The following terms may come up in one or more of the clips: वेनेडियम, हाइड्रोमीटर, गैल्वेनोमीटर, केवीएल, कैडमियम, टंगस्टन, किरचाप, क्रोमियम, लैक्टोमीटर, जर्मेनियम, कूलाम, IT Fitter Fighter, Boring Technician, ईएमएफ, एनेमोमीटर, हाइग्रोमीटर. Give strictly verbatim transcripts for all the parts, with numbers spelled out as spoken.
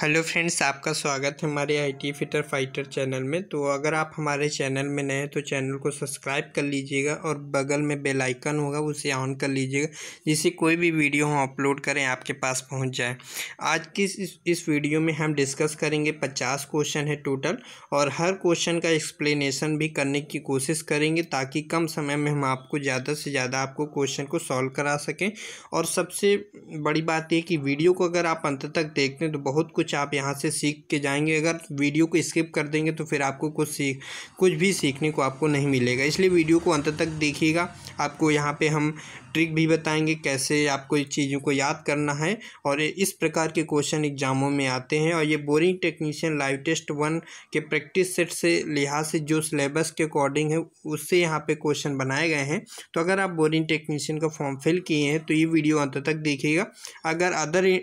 Hello friends, आपका स्वागत है हमारे आईटी फिटर फाइटर चैनल में। तो अगर आप हमारे चैनल में नए हैं तो चैनल को सब्सक्राइब कर लीजिएगा और बगल में बेल आइकन होगा उसे ऑन कर लीजिएगा, जिससे कोई भी वीडियो हम अपलोड करें आपके पास पहुंच जाए। आज की इस, इस वीडियो में हम डिस्कस करेंगे पचास क्वेश्चन है टोटल, और हर क्वेश्चन का एक्सप्लेनेशन भी करने की कोशिश करेंगे ताकि कम समय में हम आपको ज़्यादा से ज़्यादा आपको क्वेश्चन को सॉल्व करा सकें। और सबसे बड़ी बात यह कि वीडियो को अगर आप अंत तक देखते हैं तो बहुत कुछ आप यहाँ से सीख के जाएंगे। अगर वीडियो को स्किप कर देंगे तो फिर आपको कुछ सीख कुछ भी सीखने को आपको नहीं मिलेगा, इसलिए वीडियो को अंत तक देखिएगा। आपको यहाँ पे हम ट्रिक भी बताएंगे कैसे आपको इस चीज़ों को याद करना है, और इस प्रकार के क्वेश्चन एग्जामों में आते हैं। और ये boring technician live test one के प्रैक्टिस सेट से लिहाज से जो सिलेबस के अकॉर्डिंग है उससे यहाँ पे क्वेश्चन बनाए गए हैं। तो अगर आप बोरिंग टेक्नीशियन का फॉर्म फिल किए हैं तो ये वीडियो अंत तक देखिएगा। अगर अदर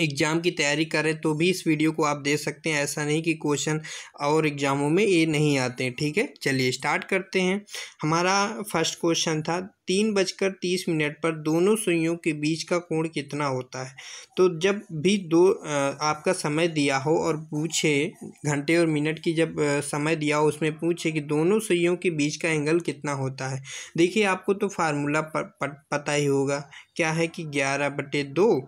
एग्ज़ाम की तैयारी करें तो भी इस वीडियो को आप देख सकते हैं, ऐसा नहीं कि क्वेश्चन और एग्ज़ामों में ये नहीं आते हैं। ठीक है, चलिए स्टार्ट करते हैं। हमारा फर्स्ट क्वेश्चन था, तीन बजकर तीस मिनट पर दोनों सुइयों के बीच का कोण कितना होता है। तो जब भी दो आपका समय दिया हो और पूछे घंटे और मिनट की जब समय दिया हो उसमें पूछे कि दोनों सुइयों के बीच का एंगल कितना होता है। देखिए, आपको तो फार्मूला पता ही होगा क्या है कि ग्यारह बटे दो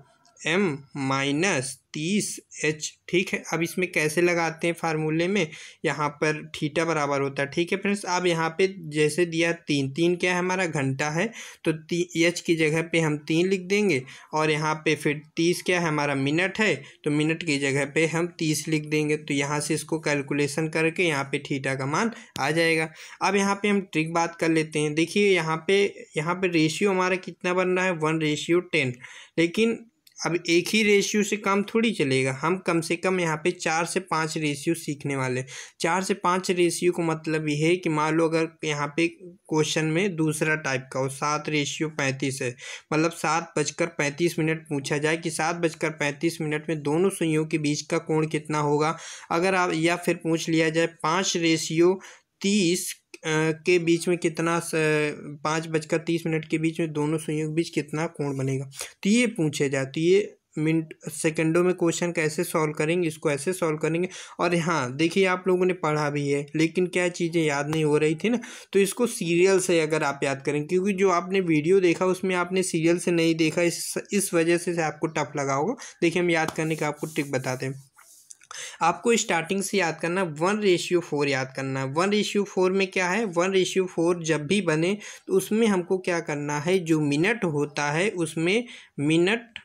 एम माइनस तीस एच। ठीक है, अब इसमें कैसे लगाते हैं फार्मूले में, यहाँ पर थीटा बराबर होता है। ठीक है फ्रेंड्स, अब यहाँ पे जैसे दिया तीन, तीन क्या है हमारा घंटा है, तो एच की जगह पे हम तीन लिख देंगे। और यहाँ पे फिर तीस क्या है हमारा मिनट है, तो मिनट की जगह पे हम तीस लिख देंगे। तो यहाँ से इसको कैलकुलेशन करके यहाँ पे थीटा का मान आ जाएगा। अब यहाँ पर हम ट्रिक बात कर लेते हैं। देखिए, यहाँ पर यहाँ पर रेशियो हमारा कितना बन रहा है, वन रेशियो टेन। लेकिन अब एक ही रेशियो से काम थोड़ी चलेगा, हम कम से कम यहाँ पे चार से पाँच रेशियो सीखने वाले। चार से पाँच रेशियो को मतलब ये है कि मान लो अगर यहाँ पे क्वेश्चन में दूसरा टाइप का हो, सात रेशियो पैंतीस है, मतलब सात बजकर पैंतीस मिनट पूछा जाए कि सात बजकर पैंतीस मिनट में दोनों सुइयों के बीच का कोण कितना होगा। अगर आप या फिर पूछ लिया जाए पाँच रेशियो तीस के बीच में कितना, पाँच बजकर तीस मिनट के बीच में दोनों सुइयों के बीच कितना कोण बनेगा, तो ये पूछे जाती है। मिनट सेकंडों में क्वेश्चन कैसे सॉल्व करेंगे, इसको ऐसे सॉल्व करेंगे। और हाँ, देखिए आप लोगों ने पढ़ा भी है लेकिन क्या चीज़ें याद नहीं हो रही थी ना, तो इसको सीरियल से अगर आप याद करेंगे, क्योंकि जो आपने वीडियो देखा उसमें आपने सीरियल से नहीं देखा, इस इस वजह से आपको टफ लगा होगा। देखिए, हम याद करने का आपको ट्रिक बताते हैं। आपको स्टार्टिंग से याद करना वन रेशियो फोर याद करना। वन रेशियो फोर में क्या है, वन रेशियो फोर जब भी बने तो उसमें हमको क्या करना है, जो मिनट होता है उसमें मिनट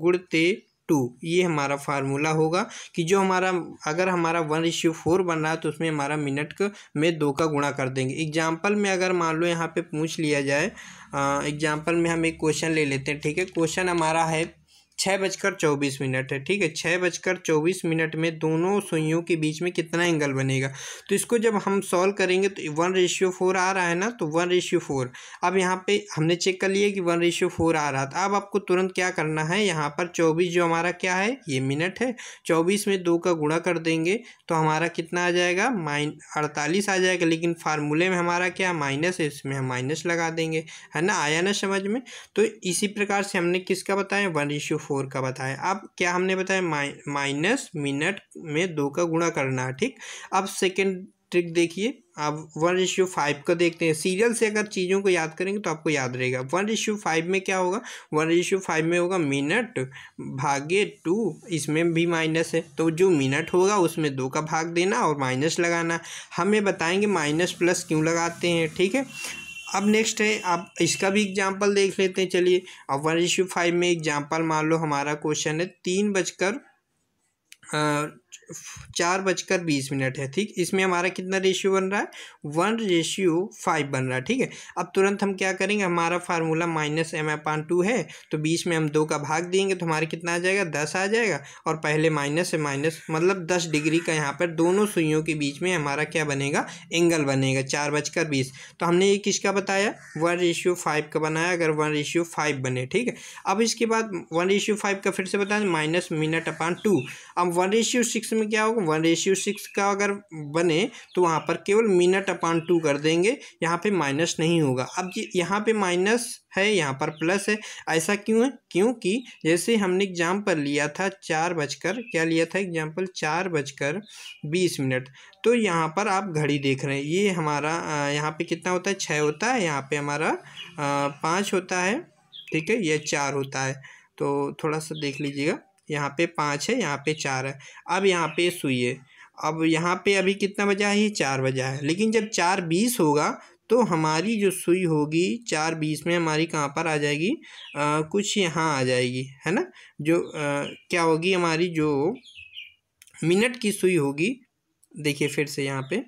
गुणते टू, ये हमारा फार्मूला होगा कि जो हमारा अगर हमारा वन रेशियो फोर बन रहा है तो उसमें हमारा मिनट में दो का गुणा कर देंगे। एग्जाम्पल में अगर मान लो यहाँ पे पूछ लिया जाए, एग्जाम्पल में हम एक क्वेश्चन ले लेते हैं। ठीक है, क्वेश्चन हमारा है छः बजकर चौबीस मिनट है। ठीक है, छः बजकर चौबीस मिनट में दोनों सुइयों के बीच में कितना एंगल बनेगा। तो इसको जब हम सॉल्व करेंगे तो वन रेशियो फोर आ रहा है ना, तो वन रेशियो फोर, अब यहाँ पे हमने चेक कर लिया कि वन रेशियो फोर आ रहा था। अब आपको तुरंत क्या करना है, यहाँ पर चौबीस जो हमारा क्या है, ये मिनट है, चौबीस में दो का गुणा कर देंगे तो हमारा कितना आ जाएगा, माइन अड़तालीस आ जाएगा। लेकिन फार्मूले में हमारा क्या माइनस है, इसमें हम माइनस लगा देंगे, है ना, आया ना समझ में। तो इसी प्रकार से हमने किसका बताया, वन रेशियो फोर का बताया। अब क्या हमने बताया, माइ, माइनस मिनट में दो का गुणा करना है। ठीक, अब सेकंड ट्रिक देखिए, अब वन रेशियो फाइव को देखते हैं। सीरियल से अगर चीज़ों को याद करेंगे तो आपको याद रहेगा। वन रेशियो फाइव में क्या होगा, वन रेशियो फाइव में होगा मिनट भागे टू, इसमें भी माइनस है, तो जो मिनट होगा उसमें दो का भाग देना और माइनस लगाना। हमें बताएंगे माइनस प्लस क्यों लगाते हैं। ठीक है, अब नेक्स्ट है, आप इसका भी एग्जाम्पल देख लेते हैं। चलिए, अब वन इशू फाइव में एग्जाम्पल मान लो हमारा क्वेश्चन है, तीन बजकर चार बजकर बीस मिनट है। ठीक, इसमें हमारा कितना रेशियो बन रहा है, वन रेशियो फाइव बन रहा है। ठीक है, अब तुरंत हम क्या करेंगे, हमारा formula minus m upon two है, तो बीस में हम दो का भाग देंगे तो हमारा कितना आ जाएगा, दस आ जाएगा। और पहले माइनस से माइनस मतलब दस डिग्री का यहाँ पर दोनों सुइयों के बीच में हमारा क्या बनेगा, एंगल बनेगा, चार बजकर बीस। तो हमने ये किसका बताया, वन रेशियो फाइव का बनाया, अगर वन रेशियो फाइव बने। ठीक है, अब इसके बाद वन रेशियो फाइव का फिर से बताया माइनस मिनट अपान टू। अब वन रेशियो सिक्स में क्या होगा, वन रेशियो सिक्स का अगर बने तो वहाँ पर केवल मिनट अपान टू कर देंगे, यहाँ पे माइनस नहीं होगा। अब यहाँ पे माइनस है, यहाँ पर प्लस है, ऐसा क्यों है? क्योंकि जैसे हमने एग्जाम्पल लिया था चार बजकर क्या लिया था एग्जाम्पल चार बजकर बीस मिनट, तो यहाँ पर आप घड़ी देख रहे हैं, ये हमारा यहाँ पे कितना होता है छः होता है, यहाँ पे हमारा पाँच होता है, ठीक है, यह चार होता है, तो थोड़ा सा देख लीजिएगा, यहाँ पे पाँच है यहाँ पे चार है। अब यहाँ पे सुई है, अब यहाँ पे अभी कितना बजा है, ये चार बजा है, लेकिन जब चार बीस होगा तो हमारी जो सुई होगी चार बीस में हमारी कहाँ पर आ जाएगी, आ, कुछ यहाँ आ जाएगी, है ना, जो आ, क्या होगी हमारी जो मिनट की सुई होगी, देखिए फिर से यहाँ पे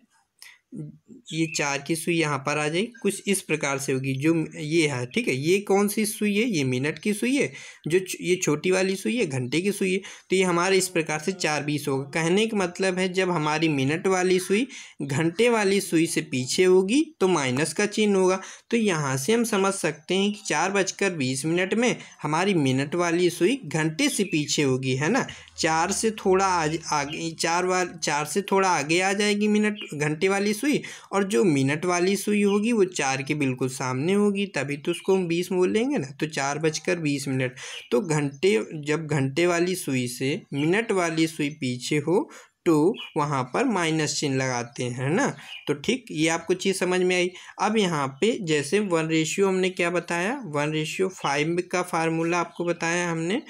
ये चार की सुई यहाँ पर आ जाएगी, कुछ इस प्रकार से होगी जो ये है, ठीक है, ये कौन सी सुई है, ये मिनट की सुई है, जो ये छोटी वाली सुई है घंटे की सुई है, तो ये हमारे इस प्रकार से चार बीस होगा। कहने का मतलब है जब हमारी मिनट वाली सुई घंटे वाली सुई से पीछे होगी तो माइनस का चिन्ह होगा, तो यहाँ से हम समझ सकते हैं कि चार बजकर बीस मिनट में हमारी मिनट वाली सुई घंटे से पीछे होगी, है ना, चार से थोड़ा आगे, चार बार चार से थोड़ा आगे आ जाएगी मिनट घंटे वाली सुई, और जो मिनट वाली सुई होगी वो चार के बिल्कुल सामने होगी, तभी तो उसको हम बीस बोलेंगे ना, तो चार बजकर बीस मिनट। तो घंटे जब घंटे वाली सुई से मिनट वाली सुई पीछे हो तो वहाँ पर माइनस चिन्ह लगाते हैं, ना, तो ठीक, ये आपको चीज़ समझ में आई। अब यहाँ पे जैसे वन रेशियो हमने क्या बताया, वन रेशियो फाइव का फार्मूला आपको बताया हमने,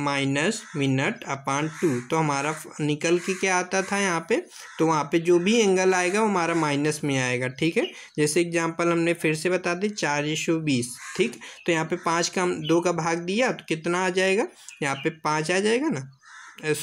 माइनस मिनट अपान टू, तो हमारा निकल के क्या आता था यहाँ पे, तो वहाँ पे जो भी एंगल आएगा वो हमारा माइनस में आएगा, ठीक है। जैसे एग्जाम्पल हमने फिर से बता दें चार रेशियो बीस, ठीक, तो यहाँ पर पाँच का दो का भाग दिया तो कितना आ जाएगा, यहाँ पर पाँच आ जाएगा ना,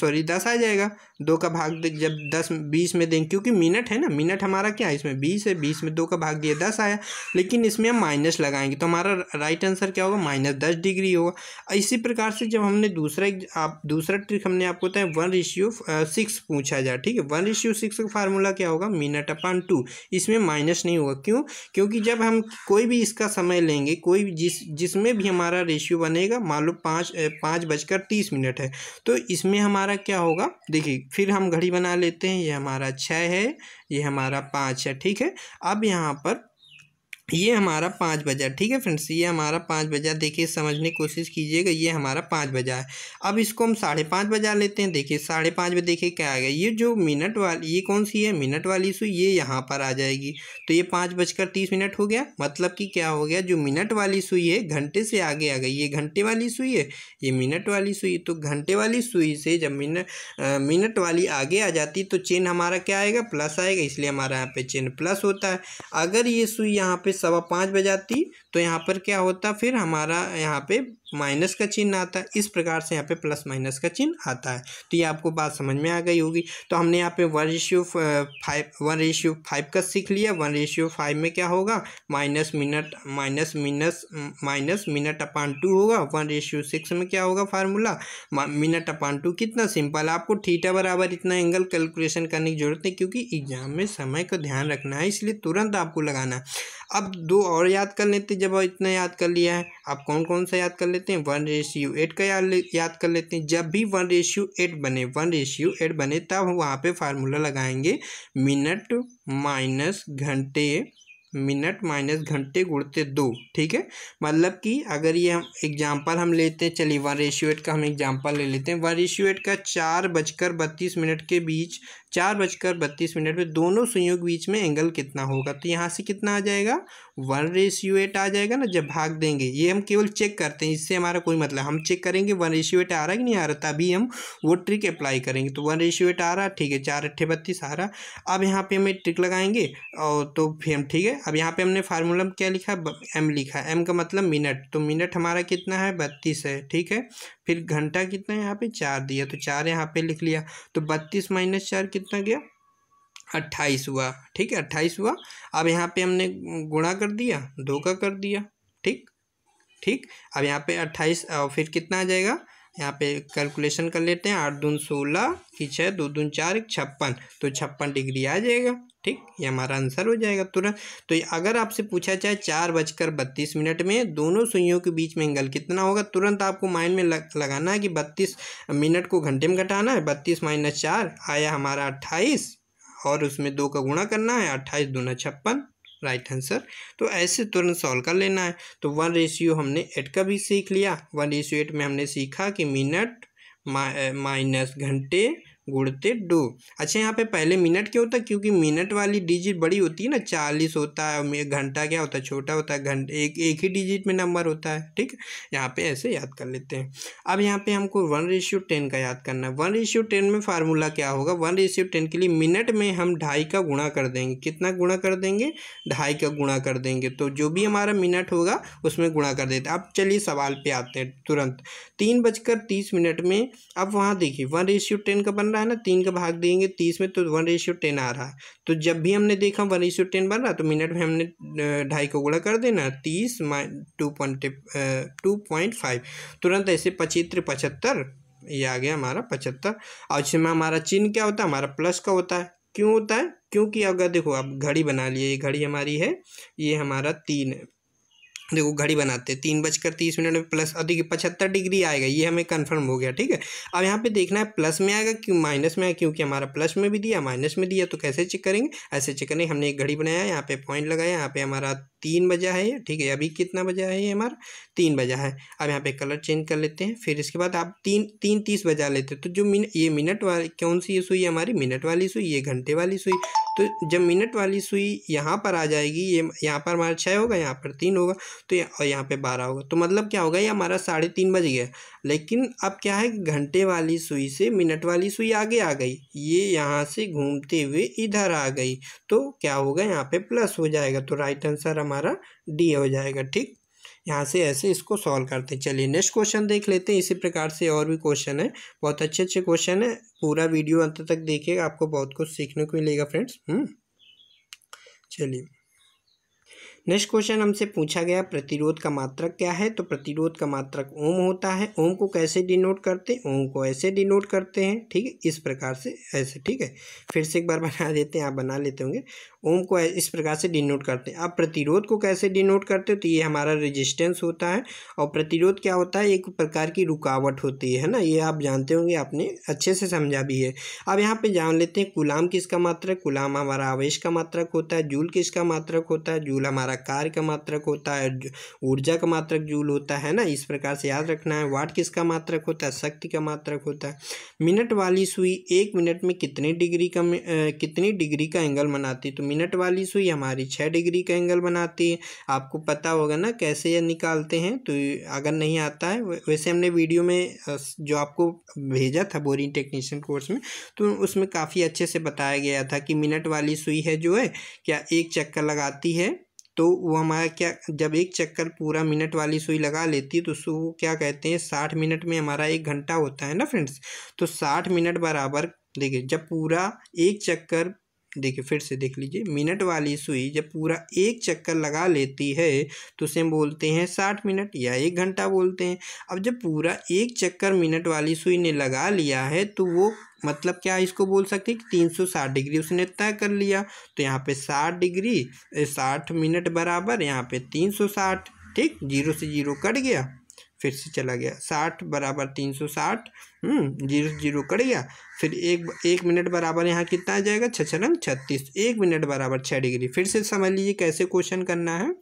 सॉरी दस आ जाएगा, दो का भाग जब दस बीस में देंगे, क्योंकि मिनट है ना, मिनट हमारा क्या है इसमें बीस है, बीस में दो का भाग दिया दस आया, लेकिन इसमें हम माइनस लगाएंगे तो हमारा राइट आंसर क्या होगा, माइनस दस डिग्री होगा। इसी प्रकार से जब हमने दूसरा आप दूसरा ट्रिक हमने आपको बताया वन रेशियो सिक्स पूछा जाए, ठीक है, वन रेशियो सिक्स का फार्मूला क्या होगा, मिनट अपान टू, इसमें माइनस नहीं होगा, क्यों, क्योंकि जब हम कोई भी इसका समय लेंगे, कोई जिस जिसमें भी हमारा रेशियो बनेगा, मान लो पाँच पाँच बजकर तीस मिनट है, तो इसमें हमारा क्या होगा, देखिए फिर हम घड़ी बना लेते हैं, ये हमारा छः है, ये हमारा पाँच है, ठीक है। अब यहाँ पर ये हमारा पाँच बजा, ठीक है फ्रेंड्स, ये हमारा पाँच बजा, देखिए समझने की कोशिश कीजिएगा, ये हमारा पाँच बजा है। अब इसको हम साढ़े पाँच बजा लेते हैं, देखिए साढ़े पाँच में देखिए क्या आएगा, ये जो मिनट वाली ये कौन सी है, मिनट वाली सुई, ये यहाँ पर आ जाएगी, तो ये पाँच बजकर तीस मिनट हो गया, मतलब कि क्या हो गया, जो मिनट वाली सुई है घंटे से आगे आ गई, ये घंटे वाली सुई है, ये मिनट वाली सुई, तो घंटे वाली सुई से जब मिनट मिनट वाली आगे आ जाती तो चिन्ह हमारा क्या आएगा, प्लस आएगा, इसलिए हमारा यहाँ पे चिन्ह प्लस होता है। अगर ये सुई यहाँ पे सवा पाँच बजाती तो यहाँ पर क्या होता, फिर हमारा यहाँ पे माइनस का चिन्ह आता है, इस प्रकार से यहाँ पे प्लस माइनस का चिन्ह आता है। तो ये आपको बात समझ में आ गई होगी। तो हमने यहाँ पे one ratio five one ratio five का सीख लिया, वन रेशियो फाइव में क्या होगा, minus minute minus minus minus minute upon two होगा। वन रेशियो सिक्स में क्या होगा फार्मूला, मिनट अपान टू, कितना सिंपल, आपको थीटा बराबर इतना एंगल कैलकुलेशन करने की जरूरत है, क्योंकि एग्जाम में समय का ध्यान रखना है, इसलिए तुरंत आपको लगाना है। अब दो और याद कर लेते, जब इतना याद कर लिया है, आप कौन कौन सा याद कर लेते, वन रेशियो एट का याद कर लेते हैं। जब भी वन रेशियो एट बने वन रेशियो एट बने तब वहाँ पे फार्मूला लगाएंगे, मिनट माइनस घंटे मिनट माइनस घंटे गुणते दो, ठीक है। मतलब कि अगर ये हम एग्जाम्पल हम लेते हैं, चलिए वन रेशियो एट का हम एग्जाम्पल ले लेते हैं। वन रेशियो एट का चार बजकर बत्तीस मिनट के बीच चार बजकर बत्तीस मिनट में दोनों सुइयों के बीच में एंगल कितना होगा, तो यहाँ से कितना आ जाएगा, वन रेशियो एट आ जाएगा ना, जब भाग देंगे। ये हम केवल चेक करते हैं, इससे हमारा कोई मतलब, हम चेक करेंगे वन रेशियो एट आ रहा है कि नहीं आ रहा, तभी हम वो ट्रिक अप्लाई करेंगे। तो वन रेशियो एट आ रहा, ठीक है, चार अट्ठे बत्तीस आ रहा। अब यहाँ पर हमें ट्रिक लगाएंगे और तो फिर हम, ठीक है, अब यहाँ पे हमने फार्मूला में क्या लिखा, एम लिखा, एम का मतलब मिनट, तो मिनट हमारा कितना है बत्तीस है, ठीक है। फिर घंटा कितना है यहाँ पे चार दिया, तो चार यहाँ पे लिख लिया, तो बत्तीस माइनस चार कितना गया, अट्ठाईस हुआ, ठीक है, अट्ठाईस हुआ। अब यहाँ पे हमने गुणा कर दिया, दो का कर दिया, ठीक ठीक। अब यहाँ पे अट्ठाईस, फिर कितना आ जाएगा, यहाँ पे कैलकुलेशन कर लेते हैं, आठ दून सोलह की छः, दो दून चार, छप्पन, तो छप्पन डिग्री आ जाएगा, ठीक, ये हमारा आंसर हो जाएगा तुरंत। तो अगर आपसे पूछा जाए चार बजकर बत्तीस मिनट में दोनों सुइयों के बीच में एंगल कितना होगा, तुरंत आपको माइंड में लगाना है कि बत्तीस मिनट को घंटे में घटाना है। बत्तीस माइनस चार आया हमारा अट्ठाईस और उसमें दो का गुणा करना है, अट्ठाईस दूना छप्पन, राइट आंसर। तो ऐसे तुरंत सॉल्व कर लेना है। तो वन रेशियो हमने एट का भी सीख लिया। वन रेशियो एट में हमने सीखा कि मिनट माइनस घंटे गुणते दो। अच्छा यहाँ पे पहले मिनट क्या होता है, क्योंकि मिनट वाली डिजिट बड़ी होती है ना, चालीस होता है, घंटा क्या होता है छोटा होता है, घंटे एक एक ही डिजिट में नंबर होता है। ठीक, यहाँ पे ऐसे याद कर लेते हैं। अब यहाँ पे हमको वन रेशियो टेन का याद करना है। वन रेशियो टेन में फार्मूला क्या होगा, वन रेशियो टेन के लिए मिनट में हम ढाई का गुणा कर देंगे। कितना गुणा कर देंगे, ढाई का गुणा कर देंगे, तो जो भी हमारा मिनट होगा उसमें गुणा कर देते हैं। अब चलिए सवाल पर आते हैं तुरंत। तीन बजकर तीस मिनट में, अब वहाँ देखिए वन रेशियो टेन का रहा है ना, तीन का भाग देंगे तीस में तो वन रेशियो टेन आ रहा है। तो जब भी हमने देखा वन रेशियो टेन बन रहा है तो मिनट में हमने ढाई को गुणा कर देना, तीस टू पॉइंट फाइव, तुरंत ऐसे पचहत्तर पचहत्तर, ये आ गया हमारा पचहत्तर। और इसमें हमारा चिन्ह क्या होता है, हमारा प्लस का होता है। क्यों होता है, क्योंकि अगर देखो आप घड़ी बना लिए, ये घड़ी हमारी है, ये हमारा तीन है, देखो घड़ी बनाते हैं, तीन बजकर तीस मिनट में प्लस अधिक पचहत्तर डिग्री आएगा, ये हमें कंफर्म हो गया। ठीक है, अब यहाँ पे देखना है प्लस में आएगा कि माइनस में आएगा, क्योंकि हमारा प्लस में भी दिया माइनस में दिया, तो कैसे चेक करेंगे, ऐसे चेक करेंगे। हमने एक घड़ी बनाया, यहाँ पे पॉइंट लगाया, यहाँ पे हमारा तीन बजा है, ठीक है, अभी कितना बजा है, ये हमारा तीन बजा है। अब यहाँ पे कलर चेंज कर लेते हैं, फिर इसके बाद आप तीन तीन तीस बजा लेते हैं। तो जो मिनट, ये मिनट वाली कौन सी ये सुई, हमारी मिनट वाली सुई, ये घंटे वाली सुई। तो जब मिनट वाली सुई यहाँ पर आ जाएगी, ये यहाँ पर हमारा छः होगा, यहाँ पर तीन होगा, तो यह, और यहाँ पे बारह होगा, तो मतलब क्या होगा, ये हमारा साढ़े तीन बज गया। लेकिन अब क्या है, घंटे वाली सुई से मिनट वाली सुई आगे आ गई, ये यहाँ से घूमते हुए इधर आ गई, तो क्या होगा, यहाँ पे प्लस हो जाएगा, तो राइट आंसर हमारा डी हो जाएगा। ठीक, यहाँ से ऐसे इसको सॉल्व करते हैं। चलिए नेक्स्ट क्वेश्चन देख लेते हैं। इसी प्रकार से और भी क्वेश्चन है, बहुत अच्छे अच्छे क्वेश्चन है, पूरा वीडियो अंत तक देखिएगा, आपको बहुत कुछ सीखने को मिलेगा फ्रेंड्स। चलिए नेक्स्ट क्वेश्चन हमसे पूछा गया प्रतिरोध का मात्रक क्या है, तो प्रतिरोध का मात्रक ओम होता है। ओम को कैसे डिनोट करते हैं, ओम को ऐसे डिनोट करते हैं, ठीक है, इस प्रकार से ऐसे। ठीक है, फिर से एक बार बना देते हैं, आप बना लेते होंगे। ओम को इस प्रकार से डिनोट करते हैं। अब प्रतिरोध को कैसे डिनोट करते हैं, तो ये हमारा रेजिस्टेंस होता है, और प्रतिरोध क्या होता है, एक प्रकार की रुकावट होती है ना, ये आप जानते होंगे, आपने अच्छे से समझा भी है। अब यहाँ पे जान लेते हैं कूलाम किसका मात्रक, कूलाम हमारा आवेश का मात्रक होता है। जूल किसका मात्रक होता है, जूल हमारा कार्य का मात्रक होता है, ऊर्जा का मात्रक जूल होता है ना, इस प्रकार से याद रखना है। वाट किसका मात्रक होता है, शक्ति का मात्रक होता है। मिनट वाली सुई एक मिनट में कितने डिग्री का कितनी डिग्री का एंगल बनाती है, तो मिनट वाली सुई हमारी छः डिग्री का एंगल बनाती है। आपको पता होगा ना कैसे ये निकालते हैं, तो अगर नहीं आता है, वैसे हमने वीडियो में जो आपको भेजा था बोरिंग टेक्नीशियन कोर्स में, तो उसमें काफ़ी अच्छे से बताया गया था कि मिनट वाली सुई है जो है क्या, एक चक्कर लगाती है, तो वो हमारा क्या, जब एक चक्कर पूरा मिनट वाली सुई लगा लेती है, तो सो क्या कहते हैं, साठ मिनट में हमारा एक घंटा होता है ना फ्रेंड्स। तो साठ मिनट बराबर, देखिए जब पूरा एक चक्कर, देखिए फिर से देख लीजिए, मिनट वाली सुई जब पूरा एक चक्कर लगा लेती है तो उसे हम बोलते हैं साठ मिनट या एक घंटा बोलते हैं। अब जब पूरा एक चक्कर मिनट वाली सुई ने लगा लिया है, तो वो मतलब क्या इसको बोल सकते हैं कि तीन सौ साठ डिग्री उसने तय कर लिया। तो यहाँ पे साठ डिग्री साठ मिनट बराबर, यहाँ पे तीन सौ साठ, ठीक, जीरो से जीरो कट गया, फिर से चला गया, साठ बराबर तीन सौ साठ, जीरो जीरो कट गया, फिर एक एक मिनट बराबर यहाँ कितना आ जाएगा, छछरंग छत्तीस, एक मिनट बराबर छः डिग्री। फिर से समझ लीजिए कैसे क्वेश्चन करना है,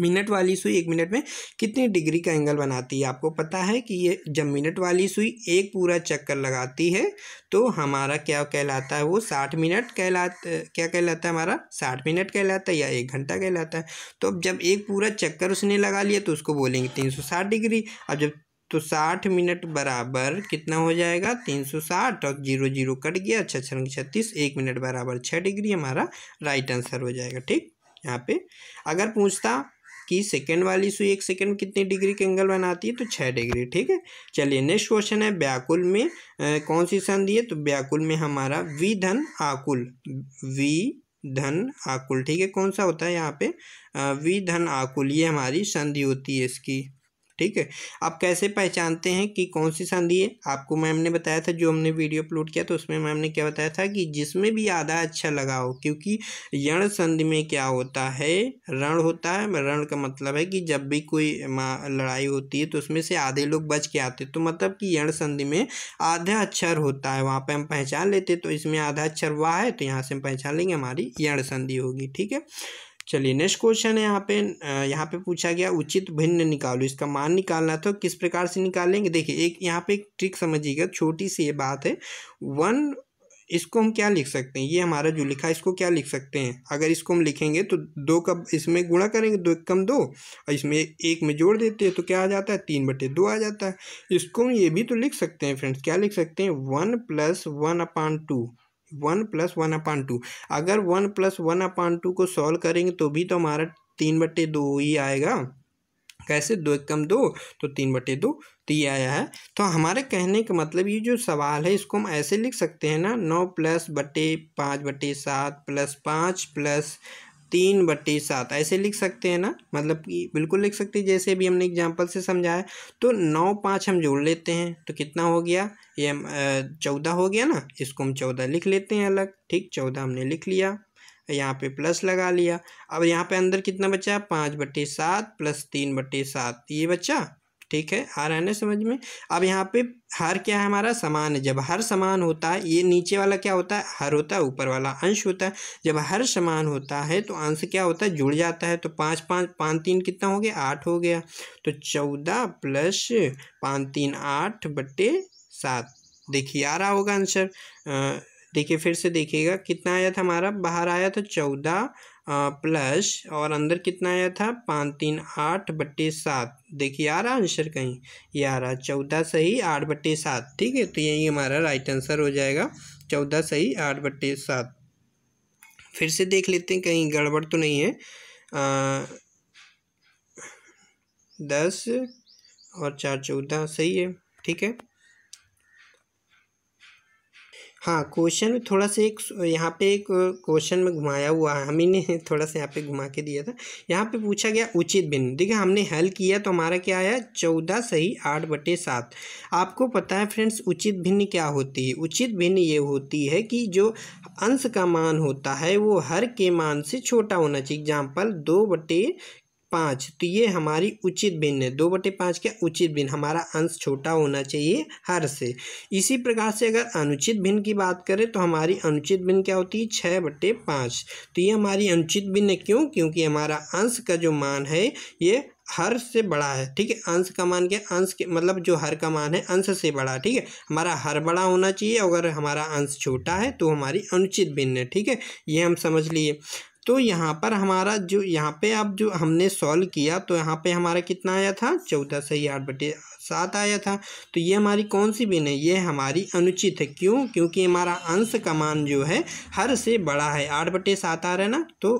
मिनट वाली सुई एक मिनट में कितनी डिग्री का एंगल बनाती है। आपको पता है कि ये जब मिनट वाली सुई एक पूरा चक्कर लगाती है तो हमारा क्या कहलाता है, वो साठ मिनट कहलाता क्या कहलाता है हमारा साठ मिनट कहलाता है या एक घंटा कहलाता है। तो अब जब एक पूरा चक्कर उसने लगा लिया तो उसको बोलेंगे तीन सौ साठ डिग्री। अब जब तो साठ मिनट बराबर कितना हो जाएगा, तीन सौ साठ, और जीरो जीरो कट गया, छछरंग छत्तीस, एक मिनट बराबर छः डिग्री हमारा राइट आंसर हो जाएगा। ठीक, यहाँ पे अगर पूछता कि सेकेंड वाली सुई एक सेकेंड में कितनी डिग्री का एंगल बनाती है, तो छः डिग्री। ठीक है, चलिए नेक्स्ट क्वेश्चन है, व्याकुल में आ, कौन सी संधि है, तो व्याकुल में हमारा वी धन आकुल, वी धन आकुल, ठीक है, कौन सा होता है यहाँ पे, वी धन आकुल, ये हमारी संधि होती है इसकी। ठीक है। आप कैसे पहचानते हैं कि कौन सी संधि है, आपको मैम ने बताया था जो हमने वीडियो अपलोड किया, तो उसमें मैम ने क्या बताया था कि जिसमें भी आधा अच्छा लगा हो, क्योंकि यण संधि में क्या होता है, रण होता है। रण का मतलब है कि जब भी कोई लड़ाई होती है तो उसमें से आधे लोग बच के आते, तो मतलब कि यण संधि में आधा अक्षर होता है, वहाँ पे हम पहचान लेते। तो इसमें आधा अक्षर वाह है तो यहाँ से हम पहचान लेंगे, हमारी यण संधि होगी। ठीक है, चलिए नेक्स्ट क्वेश्चन है। यहाँ पे यहाँ पे पूछा गया उचित भिन्न निकालो, इसका मान निकालना था, किस प्रकार से निकालेंगे। देखिए एक यहाँ पे एक ट्रिक समझिएगा, छोटी सी ये बात है। वन इसको हम क्या लिख सकते हैं, ये हमारा जो लिखा है इसको क्या लिख सकते हैं, अगर इसको हम लिखेंगे तो दो का इसमें गुणा करेंगे, दो कम दो, और इसमें एक में जोड़ देते हैं तो क्या आ जाता है, तीन बटे दो आ जाता है। इसको हम ये भी तो लिख सकते हैं फ्रेंड्स, क्या लिख सकते हैं, one plus one upon two, one plus one upon two. अगर one plus one upon two को सॉल्व करेंगे तो भी तो हमारा तीन बटे दो ही आएगा। कैसे, दो एक कम दो तो तीन बटे दो दिया आया है। तो हमारे कहने का मतलब ये जो सवाल है इसको हम ऐसे लिख सकते हैं ना, नौ प्लस बटे पाँच बटे सात प्लस पाँच प्लस तीन बटे सात, ऐसे लिख सकते हैं ना, मतलब कि बिल्कुल लिख सकते हैं जैसे भी हमने एग्जांपल से समझाया। तो नौ पाँच हम जोड़ लेते हैं तो कितना हो गया, ये चौदह हो गया ना, इसको हम चौदह लिख लेते हैं अलग। ठीक, चौदह हमने लिख लिया, यहाँ पे प्लस लगा लिया। अब यहाँ पे अंदर कितना बचा, पाँच बटे सात प्लस तीन बटे सात, ये बच्चा। ठीक है, आ रहा है ना समझ में। अब यहाँ पे हर क्या है हमारा, समान है। जब हर समान होता है, ये नीचे वाला क्या होता है, हर होता है, ऊपर वाला अंश होता है। जब हर समान होता है तो अंश क्या होता है, जुड़ जाता है। तो पाँच पाँच पाँच तीन कितना हो गया, आठ हो गया। तो चौदह प्लस पाँच तीन आठ बटे सात, देखिए आ रहा होगा आंसर। देखिए फिर से देखिएगा, कितना आया था हमारा, बाहर आया था चौदह प्लस और अंदर कितना आया था, पाँच तीन आठ बटे सात। देखिए आ रहा आंसर कहीं, ये आ रहा चौदह सही आठ बटे सात। ठीक है, तो यही हमारा राइट आंसर हो जाएगा, चौदह सही आठ बटे सात। फिर से देख लेते हैं कहीं गड़बड़ तो नहीं है। आ, दस और चार चौदह, सही है। ठीक है, हाँ क्वेश्चन में थोड़ा सा एक यहाँ पे एक क्वेश्चन में घुमाया हुआ है, हम ही ने थोड़ा सा यहाँ पे घुमा के दिया था। यहाँ पे पूछा गया उचित भिन्न, देखिए हमने हल किया तो हमारा क्या आया, चौदह सही आठ बटे सात। आपको पता है फ्रेंड्स उचित भिन्न क्या होती है, उचित भिन्न ये होती है कि जो अंश का मान होता है वो हर के मान से छोटा होना चाहिए। एग्जाम्पल दो बटे पाँच, तो ये हमारी उचित भिन्न है। दो बटे पाँच क्या उचित भिन्न, हमारा अंश छोटा होना चाहिए हर से। इसी प्रकार से अगर अनुचित भिन्न की बात करें तो हमारी अनुचित भिन्न क्या होती है, छः बटे पाँच। तो ये हमारी अनुचित भिन्न क्यों, क्योंकि हमारा अंश का जो मान है ये हर से बड़ा है। ठीक है, अंश का मान क्या, अंश के मतलब जो हर का मान है अंश से बड़ा। ठीक है, हमारा हर बड़ा होना चाहिए, अगर हमारा अंश छोटा है तो हमारी अनुचित भिन्न है। ठीक है, ये हम समझ लिए। तो यहाँ पर हमारा जो यहाँ पे अब जो हमने सॉल्व किया तो यहाँ पे हमारा कितना आया था, चौदह सही आठ बटे सात आया था। तो ये हमारी कौन सी भिन्न है, ये हमारी अनुचित है। क्यों, क्योंकि हमारा अंश का मान जो है हर से बड़ा है। आठ बटे सात आ रहा है ना, तो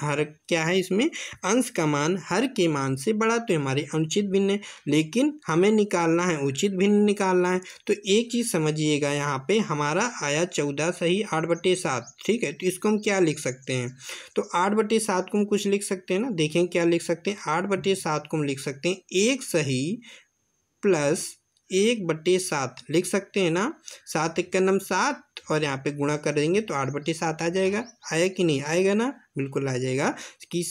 हर क्या है इसमें, अंश का मान हर के मान से बड़ा, तो हमारी अनुचित भिन्न है। लेकिन हमें निकालना है उचित भिन्न निकालना है। तो एक चीज़ समझिएगा, यहाँ पर हमारा आया चौदह सही आठ बटे सात। ठीक है, तो इसको हम क्या लिख सकते हैं, तो आठ बटे सात को हम कुछ लिख सकते हैं ना, देखें क्या लिख सकते हैं। आठ बटे सात को हम लिख सकते हैं एक सही प्लस एक बटे सात, लिख सकते हैं ना। सात एक का नम सात और यहाँ पे गुणा कर देंगे तो आठ बटे सात आ जाएगा। आया कि नहीं, आएगा ना, बिल्कुल आ जाएगा। कि